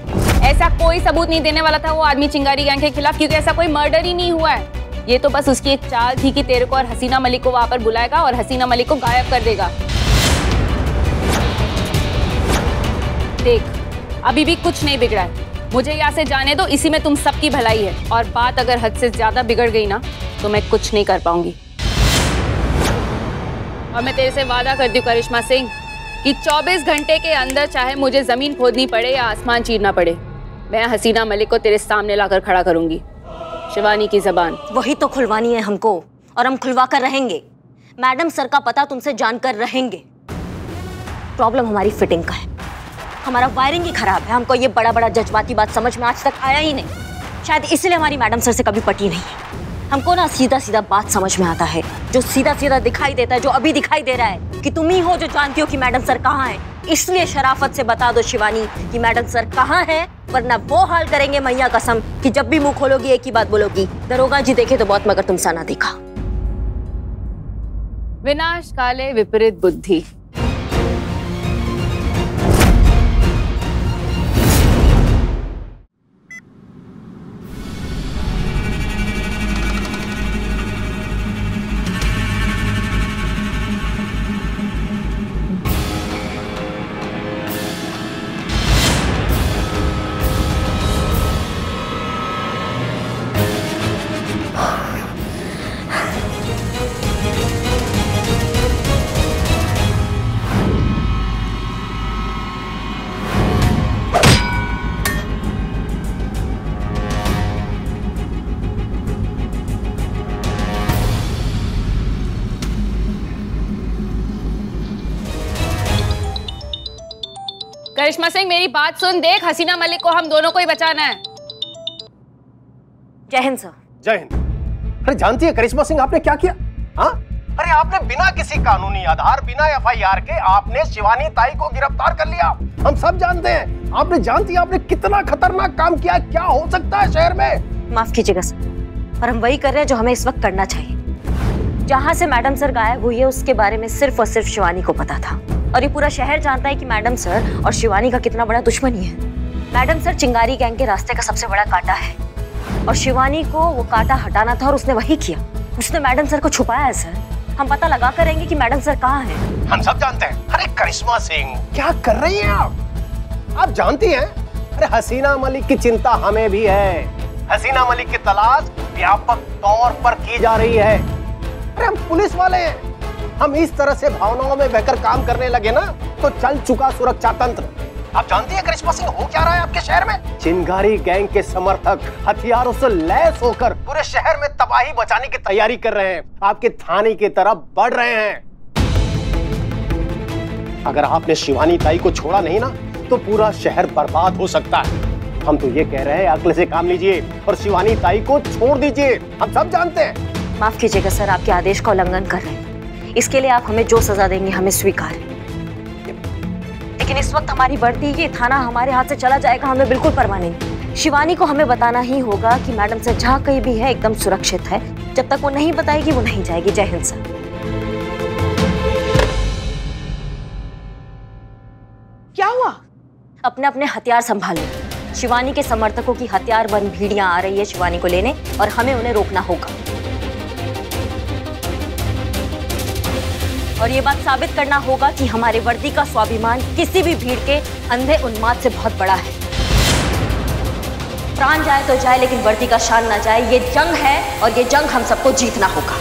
ऐसा कोई सबूत नहीं देने वाला था वो आदमी चिंगारी गैंग के खिलाफ, क्योंकि ऐसा कोई मर्डर ही नहीं हुआ है। ये तो बस उसकी एक चाल थी कि तेरे को और हसीना मलिक को वहां पर बुलाएगा और हसीना मलिक को गायब कर देगा। देख अभी भी कुछ नहीं बिगड़ा है। मुझे यहाँ से जाने दो, इसी में तुम सबकी भलाई है। और बात अगर हद से ज्यादा बिगड़ गई ना तो मैं कुछ नहीं कर पाऊंगी। और मैं तेरे से वादा करती हूँ करिश्मा सिंह कि चौबीस घंटे के अंदर चाहे मुझे जमीन खोदनी पड़े या आसमान चीरना पड़े, मैं हसीना मलिक को तेरे सामने लाकर खड़ा करूंगी। शिवानी की जबान वही तो खुलवानी है हमको, और हम खुलवा कर रहेंगे। मैडम सर का पता तुमसे जानकर रहेंगे। प्रॉब्लम हमारी फिटिंग का है, हमारा वायरिंग ही खराब है। हमको ये बड़ा बड़ा जज्बाती बात समझ में आज तक आया ही नहीं। शायद इसलिए हमारी मैडम सर से कभी पटी नहीं है। हमको ना सीधा सीधा बात समझ में आता है, जो सीधा सीधा दिखाई देता है, जो अभी दिखाई दे रहा है कि तुम ही हो जो जानती हो कि मैडम सर कहाँ है। इसलिए शराफत से बता दो शिवानी कि मैडम सर कहाँ है, वरना वो हाल करेंगे मैया कसम कि जब भी मुंह खोलोगी एक ही बात बोलोगी, दरोगा जी देखे तो बहुत मगर तुमसे ना देखा। विनाश काले विपरीत बुद्धि। करिश्मा सिंह मेरी बात सुन, देख हसीना मलिक को हम दोनों को ही बचाना है। जय हिंद सर। जय हिंद। अरे जानती है करिश्मा सिंह आपने क्या किया? हाँ अरे आपने बिना किसी कानूनी आधार, बिना एफ आई आर के आपने शिवानी ताई को गिरफ्तार कर लिया। हम सब जानते हैं, आपने जानती है आपने कितना खतरनाक काम किया। क्या हो सकता है शहर में? माफ कीजिएगा सर, और हम वही कर रहे हैं जो हमें इस वक्त करना चाहिए। जहाँ से मैडम सर गायब हुई है उसके बारे में सिर्फ और सिर्फ शिवानी को पता था, और ये पूरा शहर जानता है कि मैडम सर और शिवानी का कितना बड़ा दुश्मनी है। मैडम सर चिंगारी गैंग के रास्ते का सबसे बड़ा कांटा है, और शिवानी को वो कांटा हटाना था और उसने वही किया। उसने मैडम सर को छुपाया है सर। हम पता लगा करेंगे कि मैडम सर कहाँ हैं। हम सब जानते हैं। अरे करिश्मा सिंह क्या कर रही हैं आप? आप जानती हैं अरे हसीना मलिक की चिंता हमें भी है। हसीना मलिक की तलाश व्यापक तौर पर की जा रही है। अरे हम पुलिस वाले हैं, हम इस तरह से भावनाओं में बहकर काम करने लगे ना तो चल चुका सुरक्षा तंत्र। आप जानती हैं करिश्मा सिंह हो क्या रहा है आपके शहर में? चिंगारी गैंग के समर्थक हथियारों से लैस होकर पूरे शहर में तबाही बचाने की तैयारी कर रहे हैं, आपके थाने की तरफ बढ़ रहे हैं। अगर आपने शिवानी ताई को छोड़ा नहीं ना तो पूरा शहर बर्बाद हो सकता है। हम तो ये कह रहे हैं अकल से काम लीजिए और शिवानी ताई को छोड़ दीजिए। हम सब जानते हैं। माफ कीजिएगा सर, आपके आदेश का उल्लंघन कर रहे हैं। इसके लिए आप हमें जो सजा देंगे हमें स्वीकार है, लेकिन इस वक्त हमारी बढ़ती ये थाना हमारे हाथ से चला जाएगा, हमें बिल्कुल परवाह नहीं। शिवानी को हमें बताना ही होगा कि मैडम सर जहाँ कहीं भी है एकदम सुरक्षित है। जब तक वो नहीं बताएगी वो नहीं जाएगी। जय हिंद सर। क्या हुआ? अपने अपने हथियार संभालो। शिवानी के समर्थकों की हथियारबंद भीड़ियां आ रही है शिवानी को लेने, और हमें उन्हें रोकना होगा, और ये बात साबित करना होगा कि हमारे वर्दी का स्वाभिमान किसी भी भीड़ के अंधे उन्माद से बहुत बड़ा है। प्राण जाए तो जाए लेकिन वर्दी का शान ना जाए। ये जंग है और ये जंग हम सबको जीतना होगा।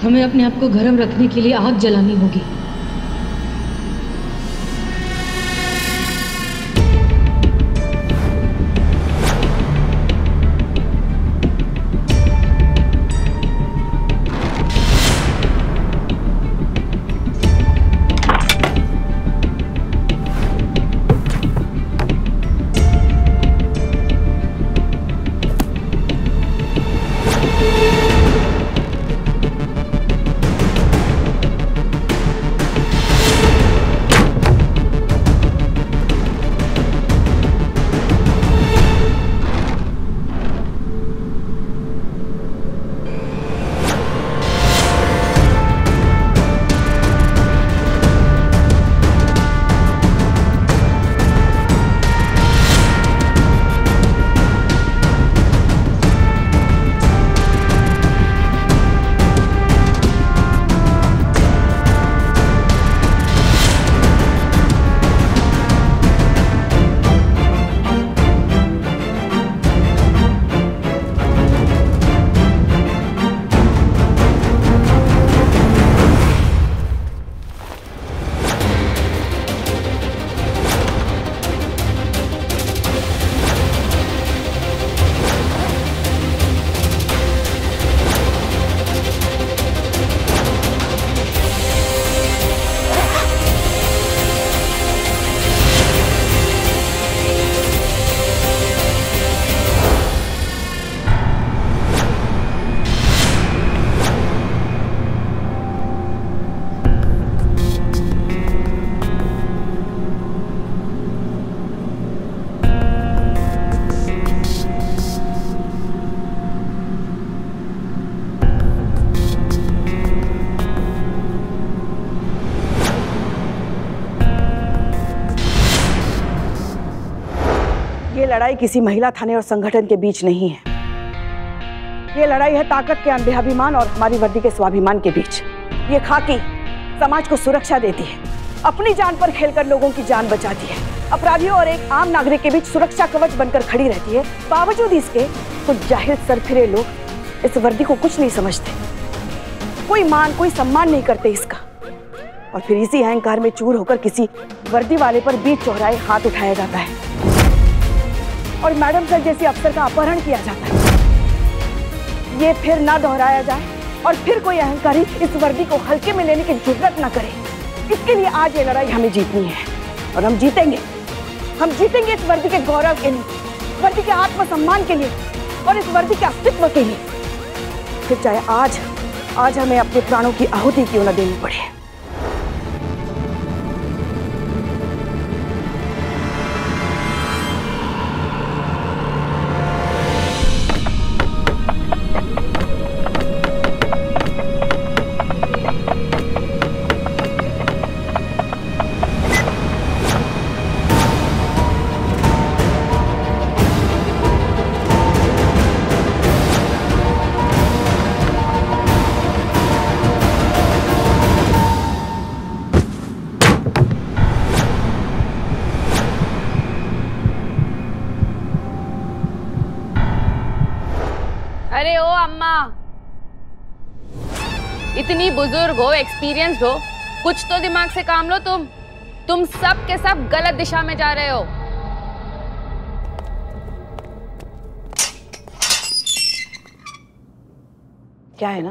हमें अपने आप को गर्म रखने के लिए आग जलानी होगी। लड़ाई किसी महिला थाने और संगठन के बीच नहीं है। ये लड़ाई है ताकत के अंधेहाभिमान और हमारी वर्दी के स्वाभिमान के बीच। ये खाकी समाज को सुरक्षा देती है, अपनी जान पर खेलकर लोगों की जान बचाती है, अपराधियों और एक आम नागरिक के बीच सुरक्षा कवच बनकर खड़ी रहती है। बावजूद इसके कुछ जाहिल सरफिरे लोग इस वर्दी को कुछ नहीं समझते, कोई मान कोई सम्मान नहीं करते इसका, और फिर इसी अहंकार में चूर होकर किसी वर्दी वाले पर बीच चौराहे हाथ उठाया जाता है और मैडम सर जैसे अफसर का अपहरण किया जाता है। ये फिर ना दोहराया जाए और फिर कोई अहंकारी इस वर्दी को हल्के में लेने की जरूरत ना करे। इसके लिए आज ये लड़ाई हमें जीतनी है और हम जीतेंगे। हम जीतेंगे इस वर्दी के गौरव के लिए, वर्दी के आत्मसम्मान के लिए और इस वर्दी के अस्तित्व के लिए, फिर चाहे आज आज हमें अपने प्राणों की आहुति क्यों न देनी पड़े। अम्मा। इतनी बुजुर्ग हो, एक्सपीरियंस्ड हो, कुछ तो दिमाग से काम लो। तुम तुम सब के सब गलत दिशा में जा रहे हो। क्या है ना,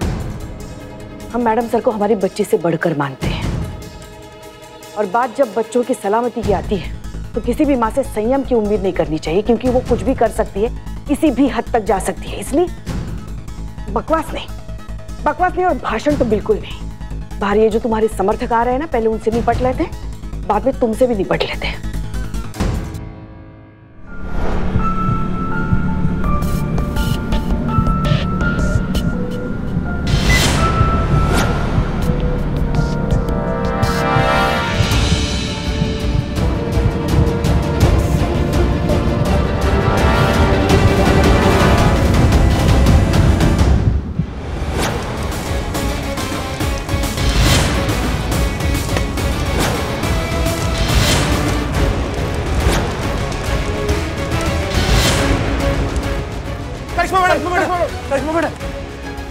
हम मैडम सर को हमारी बच्ची से बढ़कर मानते हैं, और बात जब बच्चों की सलामती की आती है तो किसी भी माँ से संयम की उम्मीद नहीं करनी चाहिए, क्योंकि वो कुछ भी कर सकती है, किसी भी हद तक जा सकती है। इसलिए बकवास नहीं, बकवास नहीं, और भाषण तो बिल्कुल नहीं। बाहर ये जो तुम्हारे समर्थक आ रहे हैं ना, पहले उनसे निपट लेते हैं, बाद में तुमसे भी निपट लेते हैं।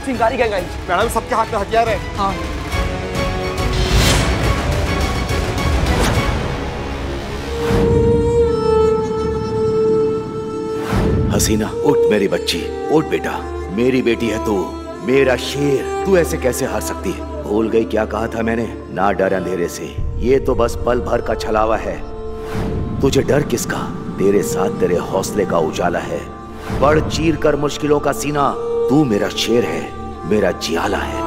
चिंगारी गैंग आई। मैडम सबके हाथ में हथियार है। हाँ। हसीना उठ मेरी बच्ची, उठ बेटा, मेरी बेटी है तू, मेरा शेर, तू ऐसे कैसे हार सकती है? भूल गई क्या कहा था मैंने? ना डर अंधेरे से, ये तो बस पल भर का छलावा है। तुझे डर किसका? तेरे साथ तेरे हौसले का उजाला है। बढ़ चीर कर मुश्किलों का सीना, तू मेरा शेर है, मेरा जियाला है।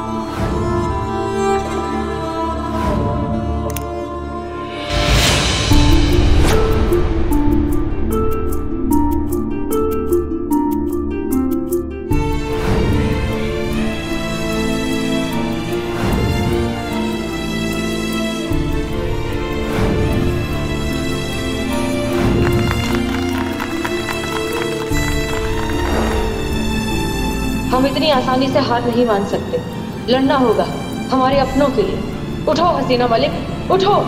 आसानी से हार नहीं मान सकते, लड़ना होगा हमारे अपनों के लिए। उठो हसीना मलिक, उठो।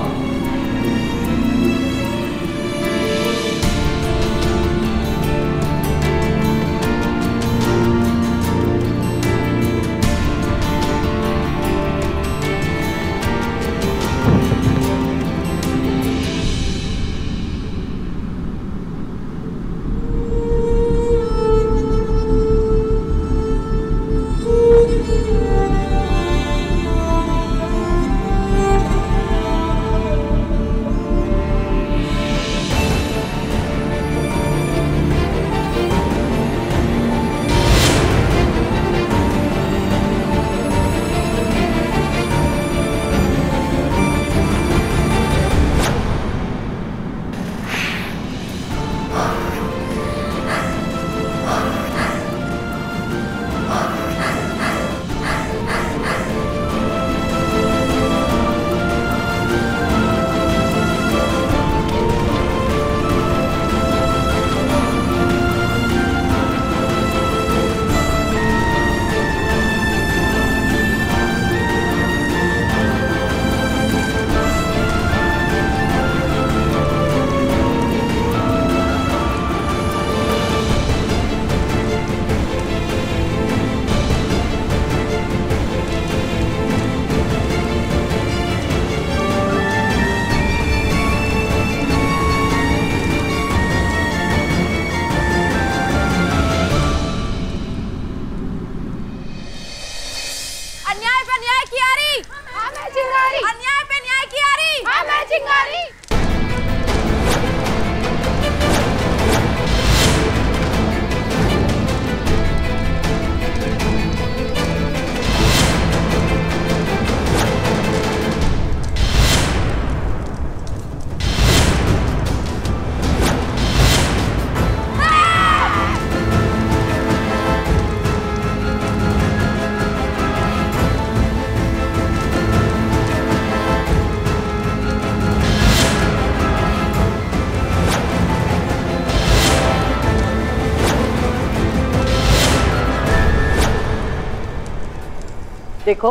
देखो,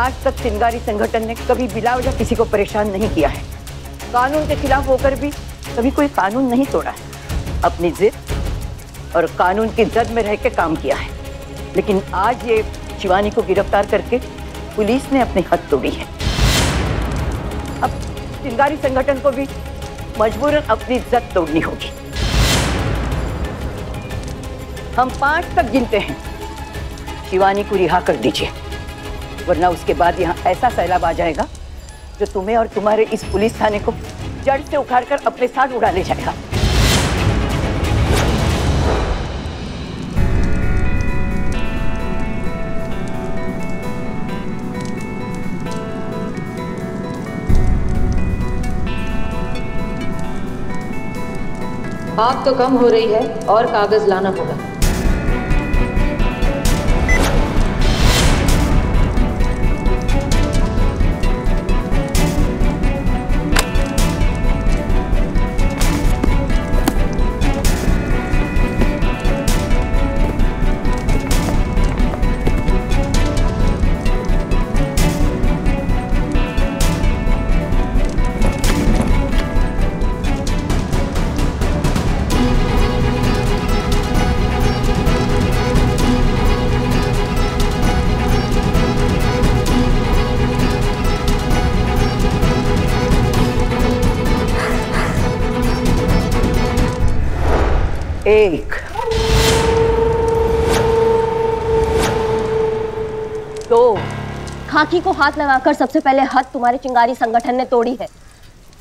आज तक चिंगारी संगठन ने कभी बिलावजह किसी को परेशान नहीं किया है। कानून के खिलाफ होकर भी कभी कोई कानून नहीं तोड़ा है। अपनी जिद, और कानून की जद में रह के काम किया है, लेकिन आज ये शिवानी को गिरफ्तार करके पुलिस ने अपनी हद तोड़ी है। अब चिंगारी संगठन को भी मजबूरन अपनी जद तोड़नी होगी। हम पांच तक गिनते हैं, शिवानी को रिहा कर दीजिए, वरना उसके बाद यहाँ ऐसा सैलाब आ जाएगा जो तुम्हें और तुम्हारे इस पुलिस थाने को जड़ से उखाड़कर अपने साथ उड़ा ले जाएगा। आग तो कम हो रही है और कागज लाना होगा। एक, दो, खाकी को हाथ लगाकर सबसे पहले हद तुम्हारे चिंगारी संगठन ने तोड़ी है,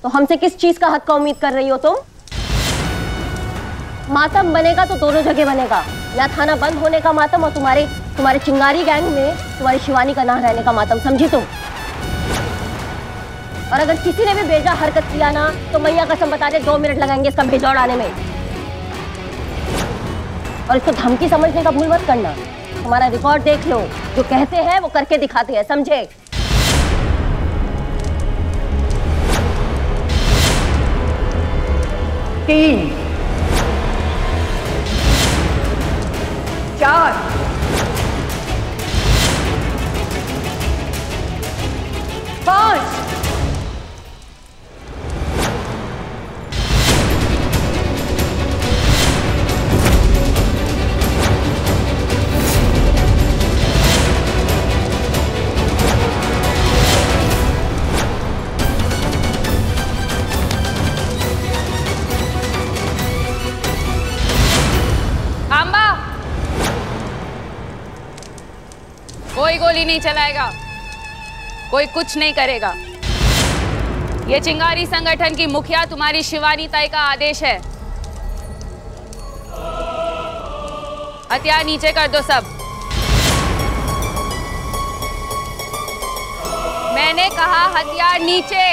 तो हमसे किस चीज का हद का उम्मीद कर रही हो तुम? तो? मातम बनेगा तो दोनों जगह बनेगा, या थाना बंद होने का मातम और तुम्हारे तुम्हारे चिंगारी गैंग में तुम्हारी शिवानी का ना रहने का मातम, समझी तुम? और अगर किसी ने भी बेजा हरकत किया ना तो मैया कसम बता दे दो मिनट लगाएंगे इसका बेजोड़ आने में। और इसको धमकी समझने का भूल मत करना, हमारा रिकॉर्ड देख लो, जो कहते हैं वो करके दिखाते हैं, समझे? तीन, चार, पांच, गोली नहीं चलाएगा, कोई कुछ नहीं करेगा। यह चिंगारी संगठन की मुखिया तुम्हारी शिवानी ताई का आदेश है। हथियार नीचे कर दो सब। मैंने कहा हथियार नीचे।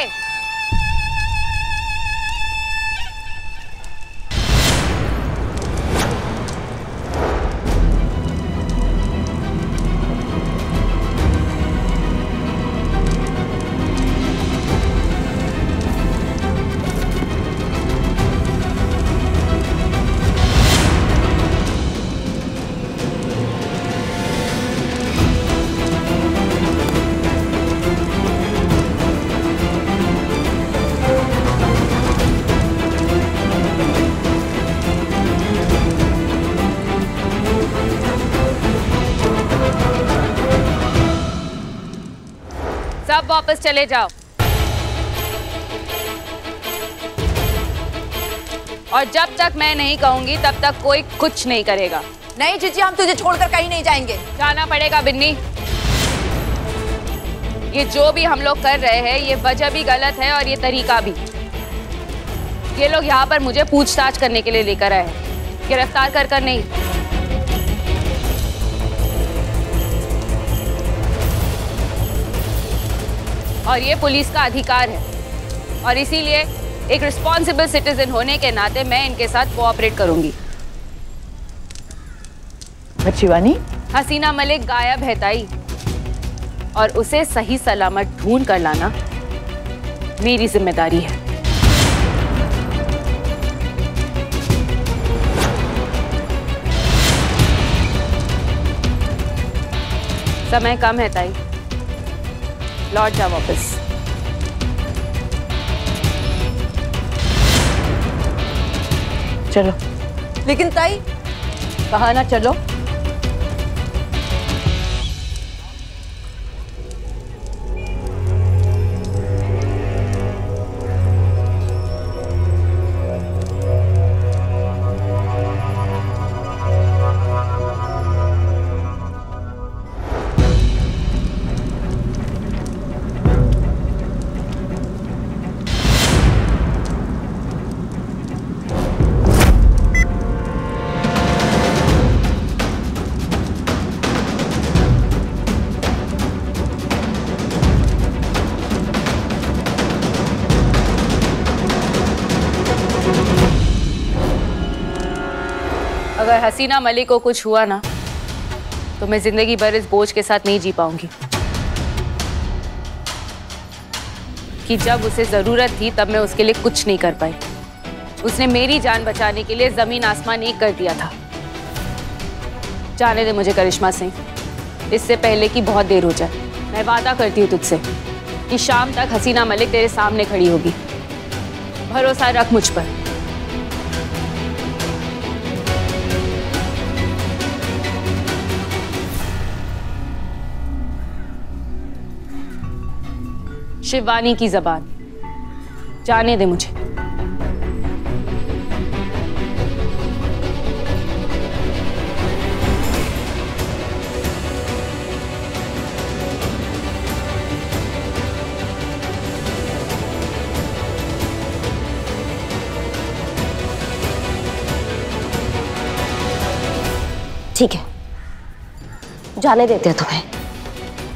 वापस चले जाओ और जब तक मैं नहीं कहूंगी तब तक कोई कुछ नहीं करेगा। नहीं जीजी, हम तुझे छोड़कर कहीं नहीं जाएंगे। जाना पड़ेगा बिन्नी। ये जो भी हम लोग कर रहे हैं ये वजह भी गलत है और ये तरीका भी। ये लोग यहाँ पर मुझे पूछताछ करने के लिए लेकर आए हैं, गिरफ्तार कर कर नहीं। और ये पुलिस का अधिकार है और इसीलिए एक रिस्पॉन्सिबल सिटीजन होने के नाते मैं इनके साथ कोऑपरेट करूंगी। शिवानी, हसीना मलिक गायब है ताई, और उसे सही सलामत ढूंढ कर लाना मेरी जिम्मेदारी है। समय कम है ताई, लौट जाओ वापस। चलो। लेकिन ताई कहा ना चलो। अगर हसीना मलिक को कुछ हुआ ना तो मैं जिंदगी भर इस बोझ के साथ नहीं जी पाऊंगी कि जब उसे जरूरत थी तब मैं उसके लिए कुछ नहीं कर पाई। उसने मेरी जान बचाने के लिए जमीन आसमान एक कर दिया था। जाने दे मुझे करिश्मा सिंह, इससे पहले कि बहुत देर हो जाए। मैं वादा करती हूँ तुझसे कि शाम तक हसीना मलिक तेरे सामने खड़ी होगी। भरोसा रख मुझ पर। शिवानी की जबान, जाने दे मुझे। ठीक है, जाने देते हैं तुम्हें,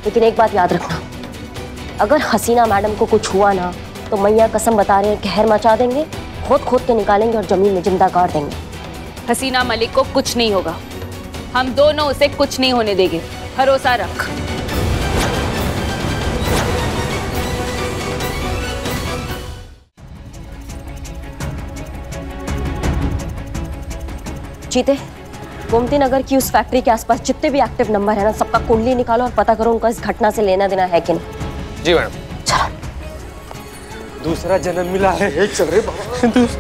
लेकिन एक बात याद रखना, अगर हसीना मैडम को कुछ हुआ ना तो मैया कसम बता रहे हैं कहर मचा देंगे, खोद खोद के निकालेंगे और जमीन में जिंदा गाड़ देंगे। हसीना मलिक को कुछ नहीं होगा, हम दोनों उसे कुछ नहीं होने देंगे, भरोसा रख। जीते, गोमती नगर की उस फैक्ट्री के आसपास जितने भी एक्टिव नंबर है ना, सबका कुंडली निकालो और पता करो उनका इस घटना से लेना देना है कि नहीं। जी मैडम। चलो। दूसरा जन्म मिला है, एक चल रहे बाबा।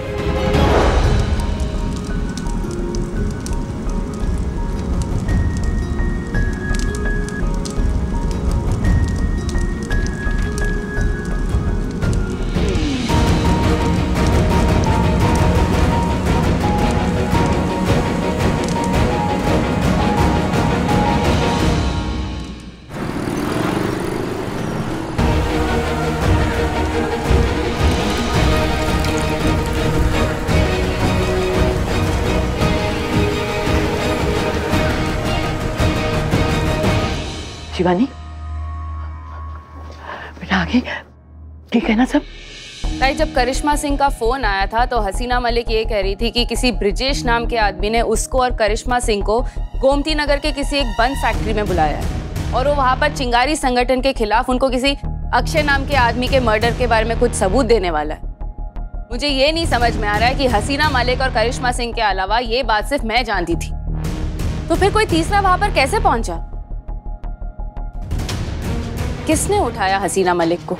शिवानी बेटा आगे ठीक है ना सब? ताई, जब करिश्मा सिंह का फोन आया था तो हसीना मलिक ये कह रही थी कि किसी ब्रिजेश नाम के आदमी ने उसको और करिश्मा सिंह को गोमती नगर के किसी एक बंद फैक्ट्री में बुलाया है और वो वहाँ पर चिंगारी संगठन के खिलाफ उनको किसी अक्षय नाम के आदमी के मर्डर के बारे में कुछ सबूत देने वाला है। मुझे ये नहीं समझ में आ रहा है कि हसीना मलिक और करिश्मा सिंह के अलावा ये बात सिर्फ मैं जानती थी, तो फिर कोई तीसरा वहाँ पर कैसे पहुंचा? किसने उठाया हसीना मलिक को?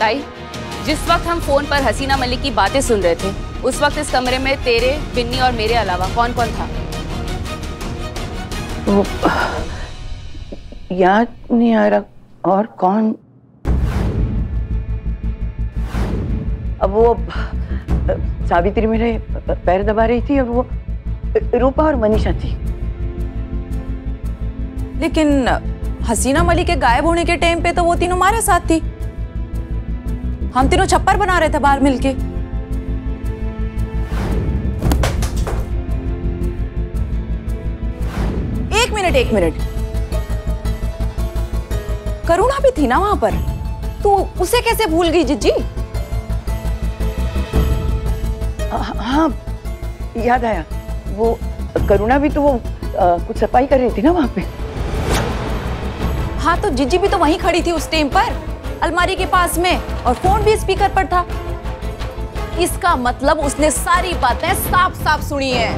ताई, जिस वक्त हम फोन पर हसीना मलिक की बातें सुन रहे थे उस वक्त इस कमरे में तेरे, बिन्नी और मेरे अलावा कौन कौन था? वो याद नहीं आ रहा। और कौन? अब वो सावित्री मेरे पैर दबा रही थी, अब वो रूपा और मनीषा थी। लेकिन हसीना मलिक के गायब होने के टाइम पे तो वो तीनों हमारे साथ थी। हम तीनों छप्पर बना रहे थे बाहर मिलके। एक मिनट एक मिनट, करुणा भी थी ना वहां पर, तू उसे कैसे भूल गई जिज्जी? हाँ याद आया, वो करुणा भी तो वो आ, कुछ सफाई कर रही थी ना वहां पे। हाँ तो जिज्जी भी तो वहीं खड़ी थी उस टाइम पर, अलमारी के पास में, और फोन भी स्पीकर पर था। इसका मतलब उसने सारी बातें साफ साफ सुनी हैं।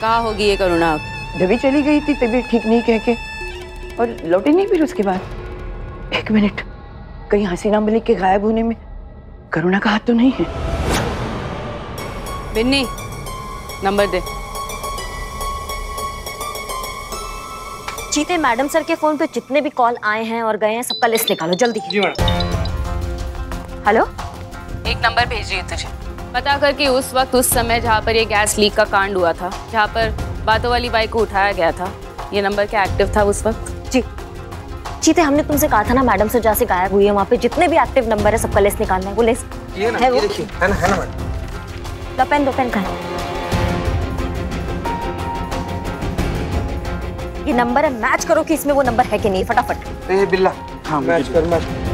कहाँ होगी ये करुणा? दबी चली गई थी, तबीयत ठीक नहीं कह के, और लौटी नहीं फिर उसके बाद। एक मिनट, कहीं हसीना मलिक के गायब होने में करुणा का हाथ तो नहीं है। बिन्नी, नंबर दे। जीते, मैडम सर के फोन पे जितने भी कॉल आए हैं और गए हैं सबका लिस्ट निकालो जल्दी। जी मैडम। हेलो, एक नंबर भेजिए तुझे। पता कर कि उस वक्त उस समय जहाँ पर ये गैस लीक का कांड हुआ था, जहाँ पर बातों वाली बाई को उठाया गया था, ये नंबर क्या एक्टिव था उस वक्त? जी चीते, हमने तुमसे कहा था ना मैडम सर जहाँ से गायब हुई है वहाँ पे जितने भी एक्टिव नंबर है सबका लिस्ट निकालना है। वो लिस्ट ये ना, है ये देखिए, है ना, है ना मैडम। दो पेन, दो पेन का। ये नंबर है, मैच करो कि इसमें वो नंबर है कि नहीं, फटाफट। ये बिल्ला, हाँ मैच कर, मैच कर।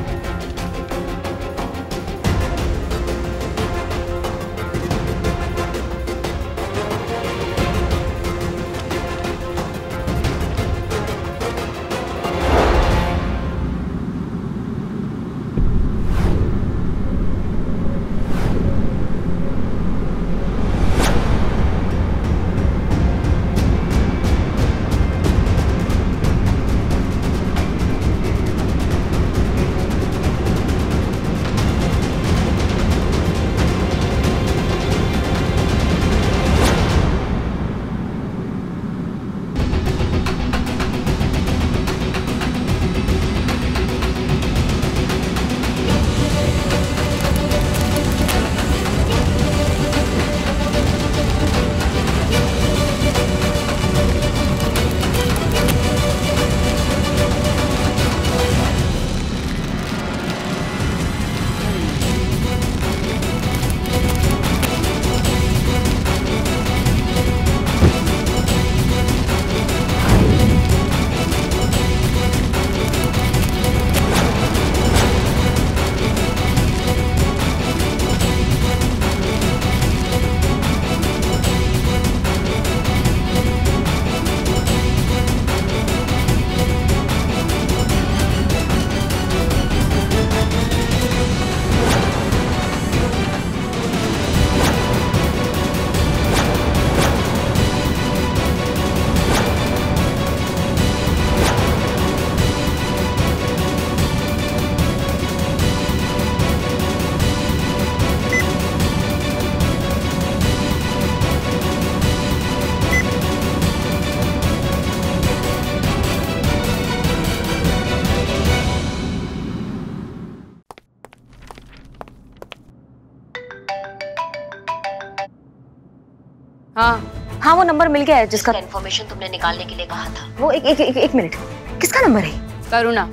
हाँ हाँ, वो नंबर मिल गया है जिसका इन्फॉर्मेशन तुमने निकालने के लिए कहा था। वो एक एक एक, एक मिनट, किसका नंबर है? करुणा,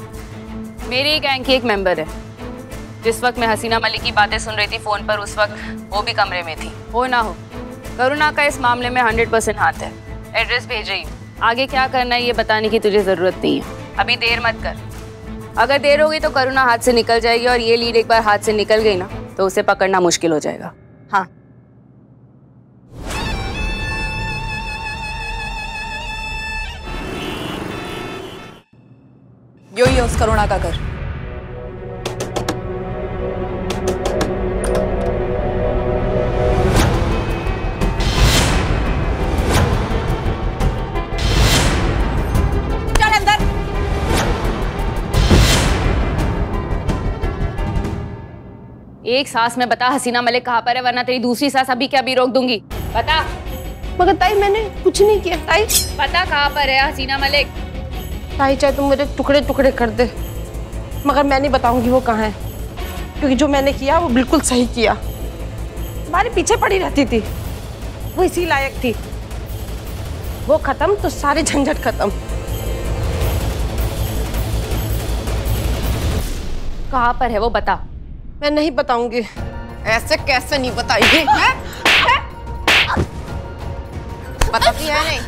मेरे गैंग की एक मेंबर है। जिस वक्त मैं हसीना मलिक की बातें सुन रही थी फोन पर, उस वक्त वो भी कमरे में थी। हो ना हो, करुणा का इस मामले में हंड्रेड परसेंट हाथ है। एड्रेस भेजे ही, आगे क्या करना है ये बताने की तुझे ज़रूरत नहीं है। अभी देर मत कर, अगर देर होगी तो करुणा हाथ से निकल जाएगी, और ये लीड एक बार हाथ से निकल गई ना तो उसे पकड़ना मुश्किल हो जाएगा। हाँ यो यो, उस करुणा का घर। चल अंदर। एक सास में बता हसीना मलिक कहाँ पर है, वरना तेरी दूसरी सास अभी क्या भी रोक दूंगी। बता। मगर ताई मैंने कुछ नहीं किया। ताई बता कहाँ पर है हसीना मलिक। ताई चाहे तुम मेरे टुकड़े टुकड़े कर दे, मगर मैं नहीं बताऊंगी वो कहाँ है, क्योंकि जो मैंने किया वो बिल्कुल सही किया। तुम्हारे पीछे पड़ी रहती थी, वो इसी लायक थी। वो खत्म तो सारे झंझट खत्म। कहाँ पर है वो बता। मैं नहीं बताऊंगी। ऐसे कैसे नहीं बताएगी? बताती है नहीं,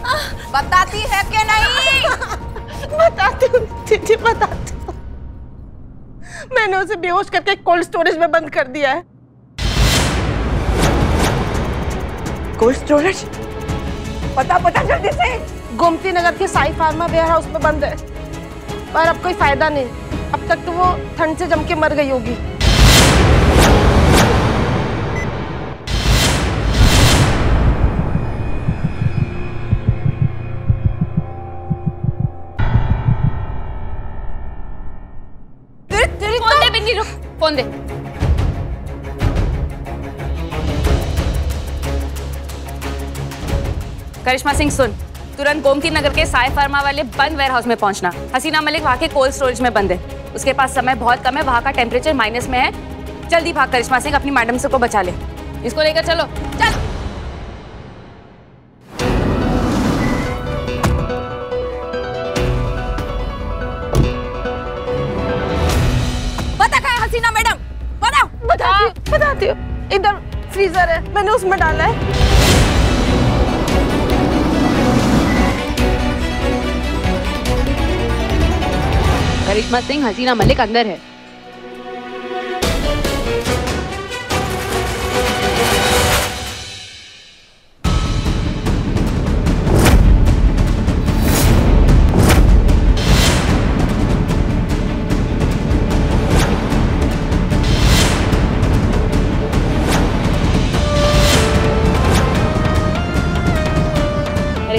बताती है कि नहीं? बताती हूँ दीदी, बताती हूँ। मैंने उसे बेहोश करके कोल्ड स्टोरेज में बंद कर दिया है। Cold storage? पता पता जल्दी से। गोमती नगर के साई फार्मा वेयर हाउस में बंद है, पर अब कोई फायदा नहीं। अब तक तो वो ठंड से जम के मर गई होगी। नहीं रो, फोन दे। करिश्मा सिंह सुन, तुरंत गोमती नगर के साई फार्मा वाले बंद वेयरहाउस में पहुंचना। हसीना मलिक वहाँ के कोल्ड स्टोरेज में बंद है, उसके पास समय बहुत कम है, वहाँ का टेम्परेचर माइनस में है। जल्दी भाग करिश्मा सिंह, अपनी मैडम से को बचा ले। इसको लेकर चलो, चलो। बताती हूँ, इधर फ्रीजर है, मैंने उसमें डाला है। करिश्मा सिंह, हसीना मलिक अंदर है।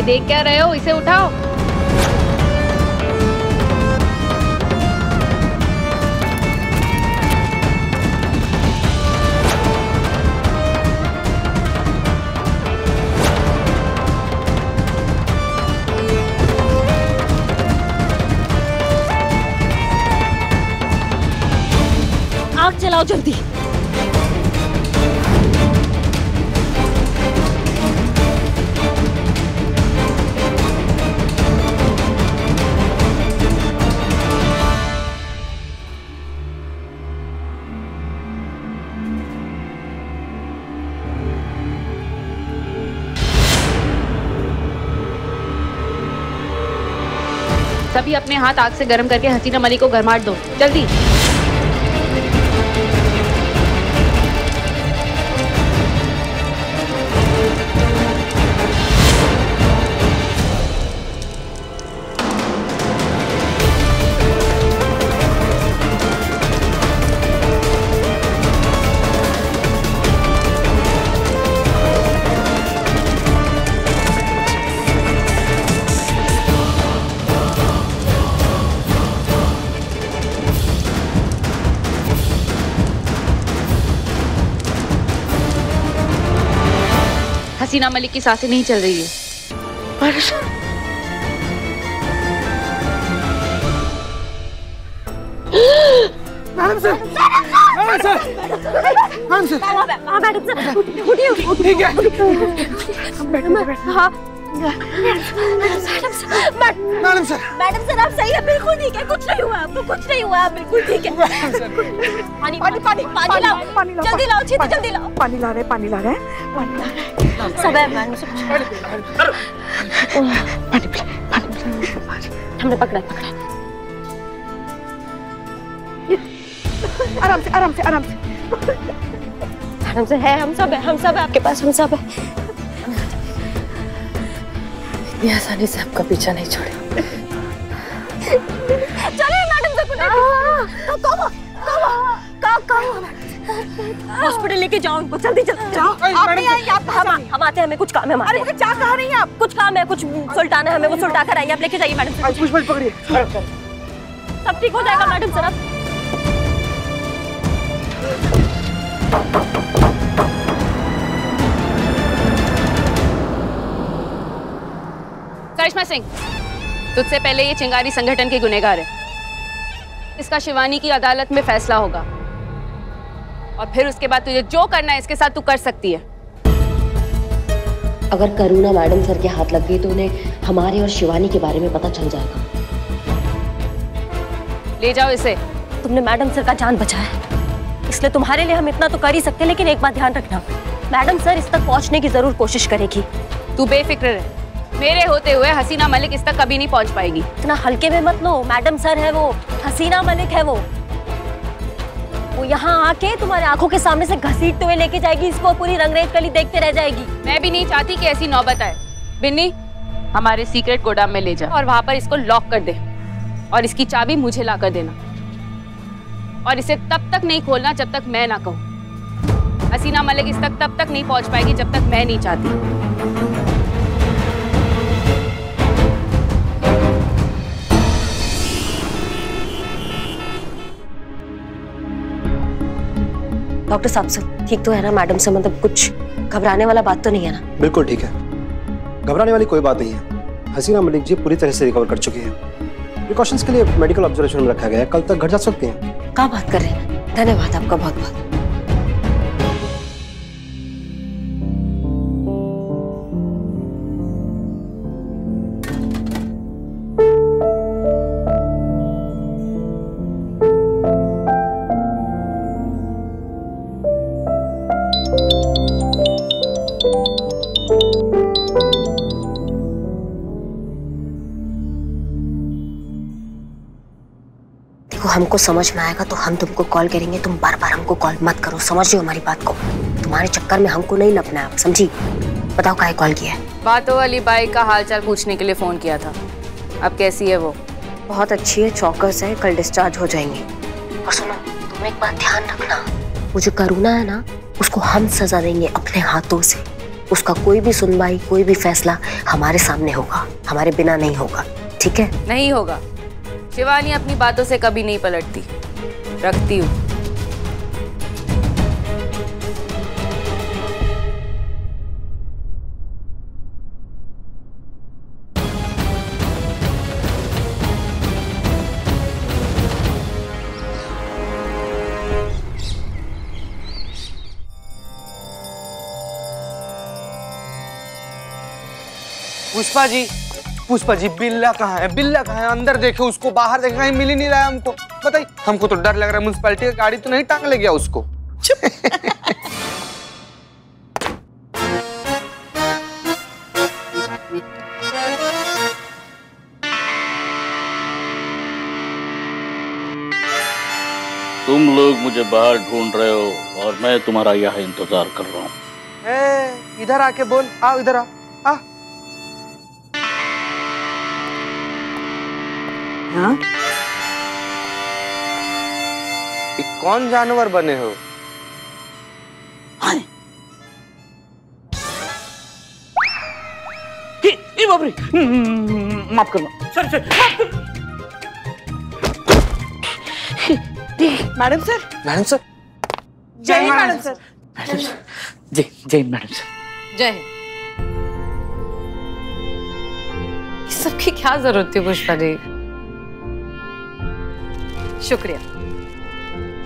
देख क्या रहे हो, इसे उठाओ। आग जलाओ जल्दी। सभी अपने हाथ आग से गर्म करके हसीना मलिक को गरमाहट दो, जल्दी। हसीना मलिक की सांसें नहीं चल रही है। Madam sir, madam sir, madam sir, madam sir, उठिए, ठीक है, मैडम सर, मैडम सर, आप सही है, बिल्कुल ठीक है, कुछ नहीं हुआ आपको, कुछ नहीं हुआ, बिल्कुल ठीक है। पानी पानी पानी पानी लाओ, पानी लाओ, जल्दी लाओ, चीते जल्दी लाओ। पानी ला रहे, पानी ला रहे, पानी ला रहे। सब है मैम, सब पानी पिला, पानी पिला, हमने पकड़ा पकड़ा। आराम से, आराम से, आराम से, आराम से है, हम सब है, हम सब है आपके पास, हम सब है। इतनी आसानी से आपका पीछा नहीं छोड़े। चलिए मैडम से पुलिस हॉस्पिटल लेके जाओ उनको, जल्दी जल्दी जाओ। आप नहीं आई, आप हम आते हैं, हमें कुछ काम है। अरे मुझे क्या कह रही हैं आप? कुछ काम है, कुछ सुल्ताना है, हमें वो सुल्टा कर आई, आप लेके जाइए मैडम। कुछ मत पकड़िए, सब ठीक हो जाएगा मैडम सर। करिश्मा सिंह, तुझसे पहले ये चिंगारी संगठन के गुनहगार है, इसका शिवानी की अदालत में फैसला होगा और फिर उसके बाद तुझे जो करना है इसके साथ तू कर सकती है। अगर करुणा मैडम सर के हाथ लग गई तो उन्हें हमारे और शिवानी के बारे में पता चल जाएगा। ले जाओ इसे। तुमने मैडम सर का जान बचाया, इसलिए तुम्हारे लिए हम इतना तो कर ही सकते हैं, लेकिन एक बात ध्यान रखना, मैडम सर इस तक पहुंचने की जरूर कोशिश करेगी। तू बेफिक्र रहे, मेरे होते हुए हसीना मलिक इस तक कभी नहीं पहुँच पाएगी। इतना हल्के में मत लो, मैडम सर है वो, हसीना मलिक है वो वो यहाँ आके तुम्हारे आंखों के सामने से घसीटते हुए लेके जाएगी इसको, पूरी रंगरेज कली देखते रह जाएगी। मैं भी नहीं चाहती कि ऐसी नौबत आए। बिन्नी, हमारे सीक्रेट गोडाम में ले जा और वहाँ पर इसको लॉक कर दे और इसकी चाबी मुझे ला कर देना, और इसे तब तक नहीं खोलना जब तक मैं ना कहूँ। हसीना मलिक इस तक तब तक नहीं पहुँच पाएगी जब तक मैं नहीं चाहती। डॉक्टर साहब से ठीक तो है ना मैडम से, मतलब कुछ घबराने वाला बात तो नहीं है ना? बिल्कुल ठीक है, घबराने वाली कोई बात नहीं है। हसीना मलिक जी पूरी तरह से रिकवर कर चुकी है। प्रिकॉशंस के लिए मेडिकल ऑब्जर्वेशन में रखा गया है, कल तक घर जा सकते हैं। क्या बात कर रहे हैं, धन्यवाद आपका बहुत बहुत। हमको समझ में आएगा तो हम तुमको कॉल करेंगे, तुम बार बार हमको कॉल मत करो, समझ लो हमारी बात को। तुम्हारे चक्कर में हमको नहीं लपना है, समझी? बताओ काहे कॉल किया है? बातों वाली बाई का हालचाल पूछने के लिए फोन किया था। अब कैसी है वो? बहुत अच्छी है, चौकस है, कल डिस्चार्ज हो जाएंगे। और सुनो, तुम एक बात ध्यान रखना, वो जो करुणा है ना, उसको हम सजा देंगे अपने हाथों से। उसका कोई भी सुनवाई, कोई भी फैसला हमारे सामने होगा, हमारे बिना नहीं होगा, ठीक है? नहीं होगा। शिवानी अपनी बातों से कभी नहीं पलटती, रखती हूँ। पुष्पा जी, पुष्पा जी, बिल्ला कहाँ है? बिल्ला कहाँ है? अंदर देखे उसको, बाहर देखे, कहीं मिल ही नहीं रहा है हमको। बताइए, हमको तो डर लग रहा है म्युनिसिपैलिटी की गाड़ी तो नहीं टांग ले गया उसको। तुम लोग मुझे बाहर ढूंढ रहे हो और मैं तुम्हारा यहाँ इंतजार कर रहा हूँ। इधर आके बोल, आओ इधर आ, आ। हाँ? कौन जानवर बने हो? माफ करना sir, sir madam sir, madam sir, जय Hind madam sir, madam sir, जय जय हिंद मैडम सर, जय हिंद। इस सबकी क्या जरूरत थी पुष्पा जी? शुक्रिया।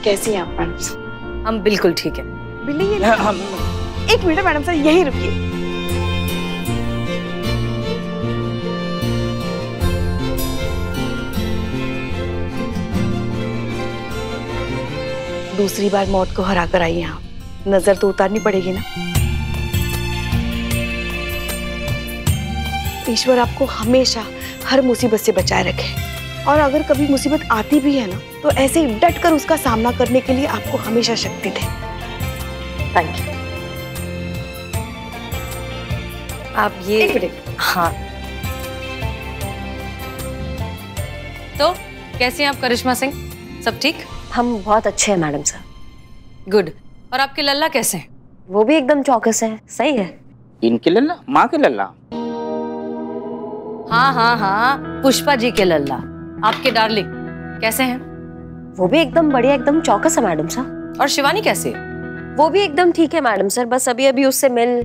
कैसी हैं आप मैडम सर? हम बिल्कुल ठीक है। बिल्ली ये हम... एक मिनट मैडम सर, यहीं रुकिए। दूसरी बार मौत को हरा कर आई हैं आप, नजर तो उतारनी पड़ेगी ना। ईश्वर आपको हमेशा हर मुसीबत से बचाए रखे, और अगर कभी मुसीबत आती भी है ना तो ऐसे ही डट कर उसका सामना करने के लिए आपको हमेशा शक्ति दे। Thank you. आप ये हाँ तो कैसी हैं आप करिश्मा सिंह? सब ठीक? हम बहुत अच्छे हैं मैडम सर। गुड। और आपके लल्ला कैसे हैं? वो भी एकदम चौकस है, सही है। इनके लल्ला? माँ के लल्ला? हाँ हाँ हाँ, पुष्पा जी के लल्ला। आपके डार्लिंग कैसे हैं? वो भी एकदम बढ़िया, एकदम चौकस है मैडम सर। और शिवानी कैसे? वो भी एकदम ठीक है मैडम सर, बस अभी अभी उससे मिल।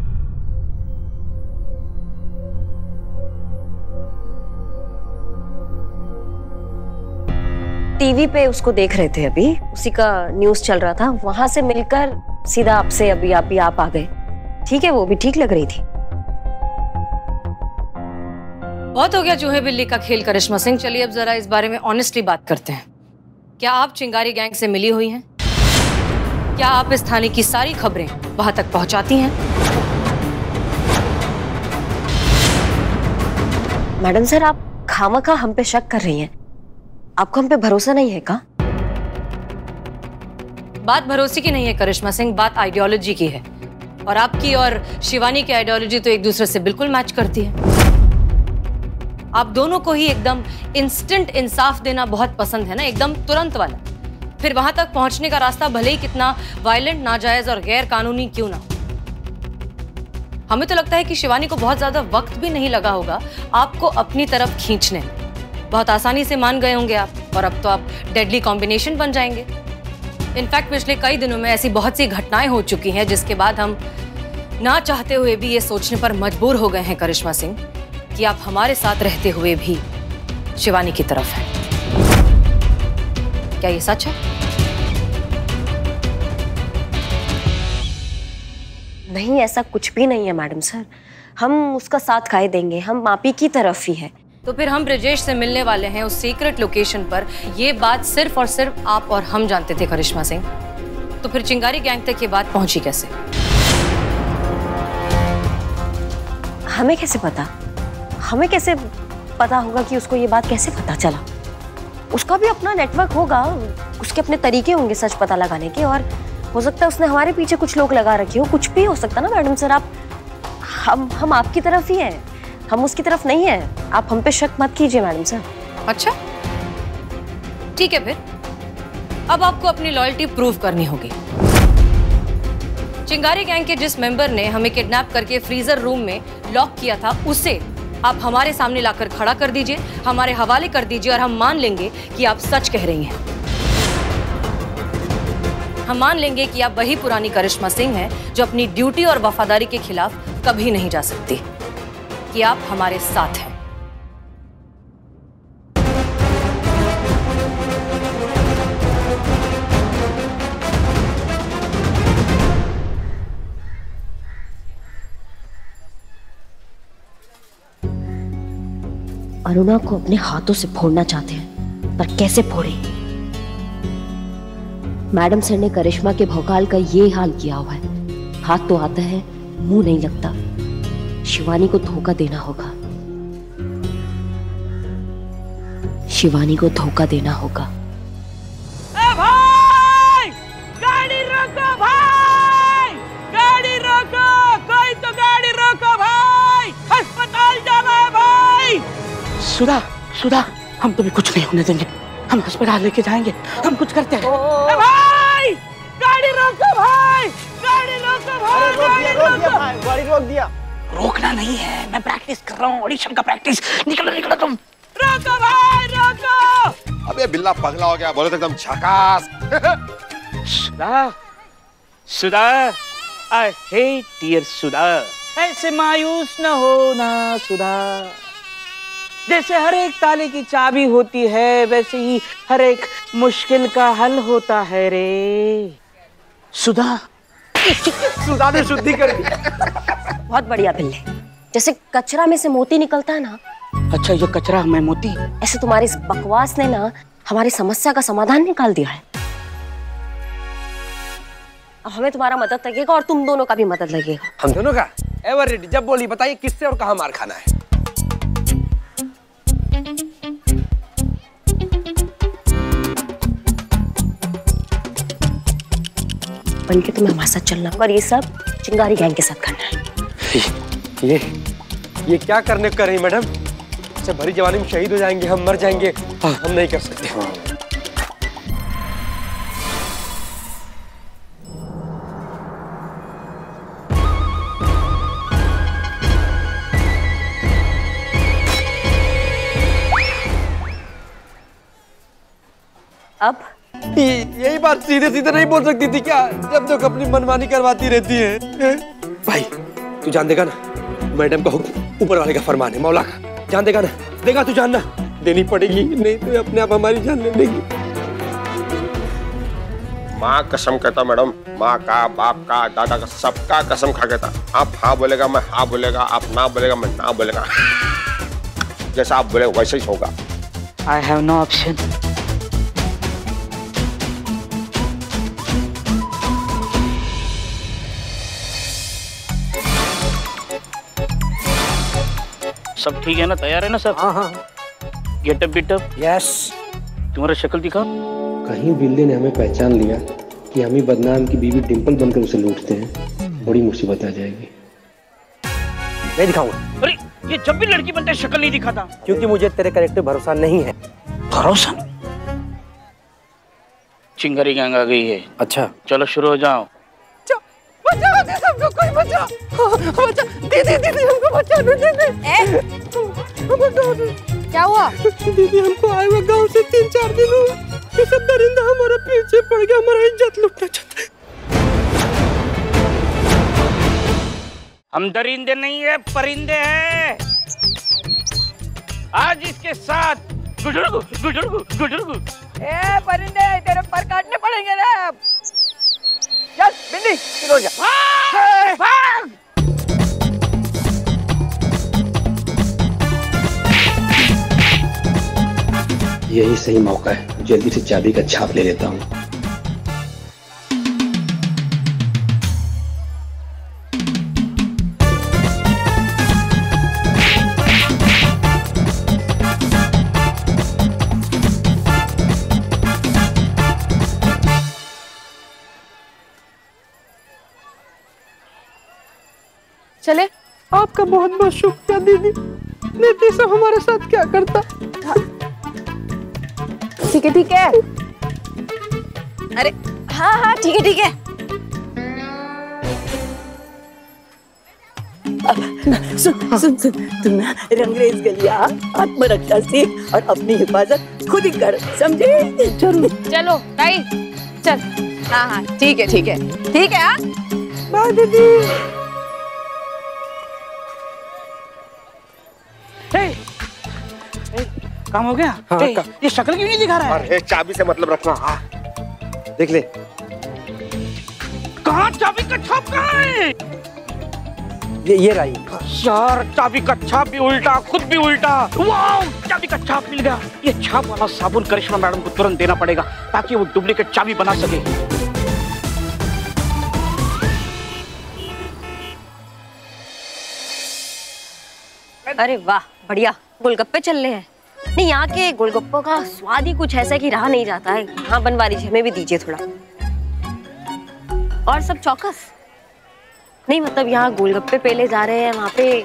टीवी पे उसको देख रहे थे, अभी उसी का न्यूज चल रहा था, वहां से मिलकर सीधा आपसे अभी आप ही आप आ गए। ठीक है, वो भी ठीक लग रही थी। बहुत हो गया चूहे बिल्ली का खेल करिश्मा सिंह, चलिए अब जरा इस बारे में ऑनेस्टली बात करते हैं। क्या आप चिंगारी गैंग से मिली हुई हैं? क्या आप इस थाने की सारी खबरें वहां तक पहुंचाती हैं? मैडम सर, आप खामखा हम पे शक कर रही हैं, आपको हम पे भरोसा नहीं है का? बात भरोसे की नहीं है करिश्मा सिंह, बात आइडियोलॉजी की है, और आपकी और शिवानी की आइडियोलॉजी तो एक दूसरे से बिल्कुल मैच करती है। आप दोनों को ही एकदम इंस्टेंट इंसाफ देना बहुत पसंद है ना, एकदम तुरंत वाला। फिर वहां तक पहुंचने का रास्ता भले ही कितना वायलेंट, नाजायज और गैर कानूनी क्यों ना हो। हमें तो लगता है कि शिवानी को बहुत ज्यादा वक्त भी नहीं लगा होगा आपको अपनी तरफ खींचने, बहुत आसानी से मान गए होंगे आप, और अब तो आप डेडली कॉम्बिनेशन बन जाएंगे। इनफैक्ट पिछले कई दिनों में ऐसी बहुत सी घटनाएं हो चुकी हैं जिसके बाद हम ना चाहते हुए भी ये सोचने पर मजबूर हो गए हैं करिश्मा सिंह कि आप हमारे साथ रहते हुए भी शिवानी की तरफ हैं। क्या ये सच है? नहीं, ऐसा कुछ भी नहीं है मैडम सर। हम उसका साथ खाए देंगे, हम आप ही की तरफ ही है। तो फिर हम ब्रिजेश से मिलने वाले हैं उस सीक्रेट लोकेशन पर। ये बात सिर्फ और सिर्फ आप और हम जानते थे करिश्मा सिंह। तो फिर चिंगारी गैंग तक ये बात पहुंची कैसे? हमें कैसे पता? हमें कैसे पता होगा कि उसको ये बात कैसे पता चला? उसका भी अपना नेटवर्क होगा, उसके अपने तरीके होंगे सच पता लगाने के, और हो सकता है उसने हमारे पीछे कुछ लोग लगा रखे हो। कुछ भी हो सकता ना मैडम सर। आप हम हम आपकी तरफ ही हैं, हम उसकी तरफ नहीं है। आप हम पे शक मत कीजिए मैडम सर। अच्छा ठीक है, फिर अब आपको अपनी लॉयल्टी प्रूव करनी होगी। चिंगारी गैंग के जिस मेंबर ने हमें किडनैप करके फ्रीजर रूम में लॉक किया था, उसे आप हमारे सामने लाकर खड़ा कर दीजिए, हमारे हवाले कर दीजिए, और हम मान लेंगे कि आप सच कह रही हैं। हम मान लेंगे कि आप वही पुरानी करिश्मा सिंह हैं जो अपनी ड्यूटी और वफादारी के खिलाफ कभी नहीं जा सकती, कि आप हमारे साथ हैं। अरुणा को अपने हाथों से फोड़ना चाहते हैं, पर कैसे फोड़े? मैडम सर ने करिश्मा के भौकाल का ये हाल किया हुआ है। हाथ तो आता है, मुंह नहीं लगता। शिवानी को धोखा देना होगा, शिवानी को धोखा देना होगा। ए भाई, गाड़ी रोको भाई, गाड़ी रोको, कोई तो गाड़ी रोको भाई, अस्पताल जाना है भाई। सुधा, सुधा, हम तुम्हें कुछ नहीं होने देंगे, हम अस्पताल लेके जाएंगे, हम कुछ करते हैं। ए भाई, गाड़ी रोको भाई, गाड़ी रोको भाई, गाड़ी रोको भाई, गाड़ी रोक दिया। रोकना नहीं है, मैं प्रैक्टिस कर रहा हूँ, ऑडिशन का प्रैक्टिस। निकलो निकलो तुम। रोको भाई रोको। अबे बिल्ला पगला हो गया, बोले तो एकदम झकास। सुधा, सुधा, I hate dear सुधा। ऐसे मायूस न होना सुधा। जैसे हर एक ताले की चाबी होती है, वैसे ही हर एक मुश्किल का हल होता है रे सुधा। सुधा ने शुद्धि कर दी। बहुत बढ़िया बिल्ले। जैसे कचरा में से मोती निकलता है ना। अच्छा, ये कचरा में मोती? ऐसे तुम्हारी इस बकवास ने ना हमारी समस्या का समाधान निकाल दिया है। अब हमें तुम्हारा मदद लगेगा और तुम दोनों का भी मदद लगेगा। हम दोनों का? Ever ready. जब बोली बताइए किससे और कहाँ मार खाना है। बनके तुम्हें हमारे साथ चलना होगा, और ये सब चिंगारी गैंग के साथ करना है। ये ये क्या करने कर रही मैडम? इससे भरी जवानी में शहीद हो जाएंगे हम, मर जाएंगे। हम नहीं कर सकते। अब यही बात सीधे सीधे नहीं बोल सकती थी क्या? जब तक अपनी मनमानी करवाती रहती है। भाई तू जान देगा ना? मैडम का हुक्म ऊपर वाले का फरमान है, मौला का। जान देगा ना? देगा तू जान ना? देनी पड़ेगी, नहीं तो अपने आप हमारी जान ले लेगी। माँ कसम कहता मैडम, माँ का, बाप का, दादा का, सबका कसम खा कहता। आप हाँ बोलेगा मैं हाँ बोलेगा, आप ना बोलेगा मैं ना बोलेगा। जैसा आप बोले वैसे ही होगा। I have no option. सब ठीक है ना? तैयार है ना सब? हाँ हाँ। गेटअप बिटअप? यस। तुम्हारा शक्ल दिखा। कहीं बिल्ले ने हमें पहचान लिया कि हम ही बदनाम की बीवी डिंपल बनकर उसे लूटते हैं, बड़ी मुसीबत आ जाएगी। नहीं दिखाऊंगा। अरे ये जब भी लड़की बनता है शक्ल नहीं दिखाता, क्योंकि मुझे तेरे कैरेक्टर भरोसा नहीं है। भरोसा? चिंगारी गैंग आ गई है। अच्छा चलो शुरू हो जाओ। बचाओ दे सबको, कोई बचाओ, बचाओ दीदी, दीदी हमको बचाओ, दीदी दीदी। क्या हुआ? दीदी हमको आए हुए गांव से तीन चार दिन हुए, ये सब दरिंदा हमारे पीछे पड़ गया, हमारा इज्जत लूटना चाहता है। हम दरिंदे नहीं है, परिंदे हैं। आज इसके साथ गुजुर्गु गुजुर्गु गुजुर्गु। ए परिंदे तेरे पर काटने पड़ेंगे ना। चल बिन्नी चलो जा। भाग भाग। यही सही मौका है, जल्दी से चाबी का छाप ले लेता हूँ। चले, आपका बहुत बहुत शुक्रिया दीदी। नीति सब हमारे साथ क्या करता। ठीक है ठीक है, अरे हाँ हाँ ठीक है ठीक है। सुन सुन सुन, तुम ना रंगरेज गलिया आत्मरक्षा से और अपनी हिफाजत खुद ही कर, समझे? चलो चलो भाई चल। हाँ हाँ ठीक है ठीक है ठीक है। हाँ बाय दीदी। काम हो गया। हाँ, ए, ये शक्ल क्यों नहीं दिखा रहा है? चाबी से मतलब रखना। हाँ देख ले, कहाँ चाबी का छाप कहाँ है? ये ये रही। यार चाबी का छाप भी उल्टा, खुद भी उल्टा। वाओ, चाबी का छाप मिल गया। ये छाप वाला साबुन करिश्मा मैडम को तुरंत देना पड़ेगा ताकि वो डुप्लीकेट चाबी बना सके। अरे वाह बढ़िया, गोलगप्पे चल रहे हैं। नहीं, यहाँ के गोलगप्पों का स्वाद ही कुछ ऐसा कि रहा नहीं जाता है। यहाँ बनवा लीजिए, हमें भी दीजिए थोड़ा। और सब चौकस? नहीं मतलब यहाँ गोलगप्पे पहले जा रहे हैं, वहाँ पे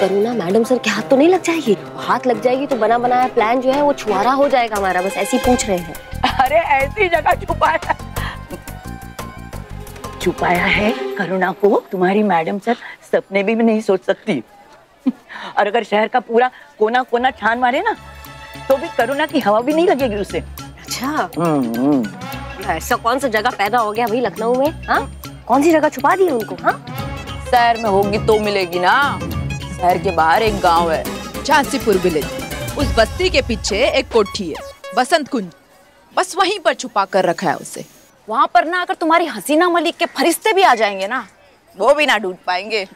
करुणा मैडम सर के हाथ तो नहीं लग जाएगी? हाथ लग जाएगी तो बना बनाया प्लान जो है वो छुआरा हो जाएगा हमारा, बस ऐसी पूछ रहे हैं। अरे ऐसी जगह छुपाया छुपाया है करुणा को तुम्हारी मैडम सर सपने भी नहीं सोच सकती। और अगर शहर का पूरा कोना कोना छान मारे ना तो भी करुणा की हवा भी नहीं लगेगी उसे। अच्छा ऐसा कौन सा जगह पैदा हो गया भाई लखनऊ में? हाँ कौन सी जगह छुपा दी उनको? हाँ शहर में होगी तो मिलेगी ना। शहर के बाहर एक गांव है जानसीपुर विलेज, उस बस्ती के पीछे एक कोठी है बसंत कुंज, बस वहीं पर छुपा कर रखा है उसे। वहाँ पर ना अगर तुम्हारी हसीना मलिक के फरिश्ते भी आ जाएंगे ना, वो भी ना ढूंढ पाएंगे।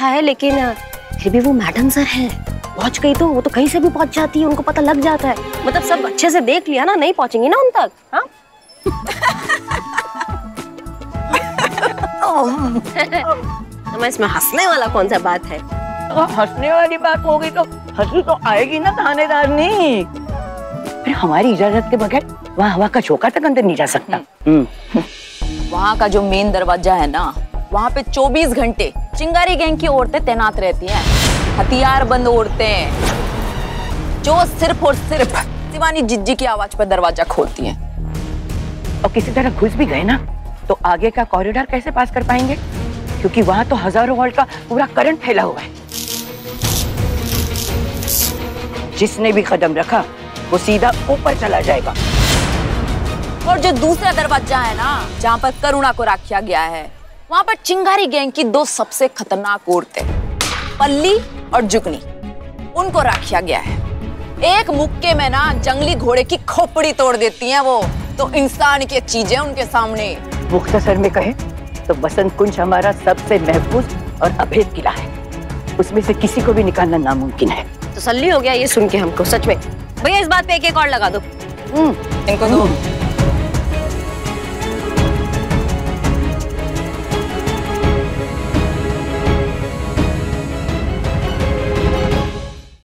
है लेकिन फिर भी वो मैडम सर हैं, पहुंच गई तो वो तो कहीं से भी पहुंच जाती है, उनको पता लग जाता है। मतलब सब अच्छे से देख लिया ना, नहीं पहुंचेंगी ना उन तक। हाँ तो मैं इसमें हंसने वाला कौन सा बात है? हंसने वाली बात होगी तो हंसी तो आएगी ना थानेदार। नहीं फिर हमारी इजाजत के बगैर वहाँ हवा का झोंका तक अंदर नहीं जा सकता। वहाँ का जो मेन दरवाजा है ना, वहाँ पे चौबीस घंटे चिंगारी गैंग की औरतें तैनात रहती हैं, हथियारबंद औरतें जो सिर्फ और सिर्फ शिवानी जिज्जी की आवाज पर दरवाजा खोलती हैं। और किसी तरह घुस भी गए ना तो आगे का कॉरिडोर कैसे पास कर पाएंगे, क्योंकि वहाँ तो हजारों वोल्ट का पूरा करंट फैला हुआ है। जिसने भी कदम रखा वो सीधा ऊपर चला जाएगा। और जो दूसरा दरवाजा है ना जहाँ पर करुणा को रखा गया है, वहाँ पर चिंगारी गैंग की दो सबसे खतरनाक औरतें पल्ली और जुगनी, उनको रखा गया है। एक मुक्के में ना जंगली घोड़े की खोपड़ी तोड़ देती हैं वो, तो इंसान की चीजें उनके सामने। मुख्तसर में कहे तो बसंत कुंज हमारा सबसे महफूज और अभेद किला है, उसमें से किसी को भी निकालना नामुमकिन है। तसल्ली हो गया ये सुन के हमको सच में। भैया इस बात पे एक एक और लगा दो। इनको दो।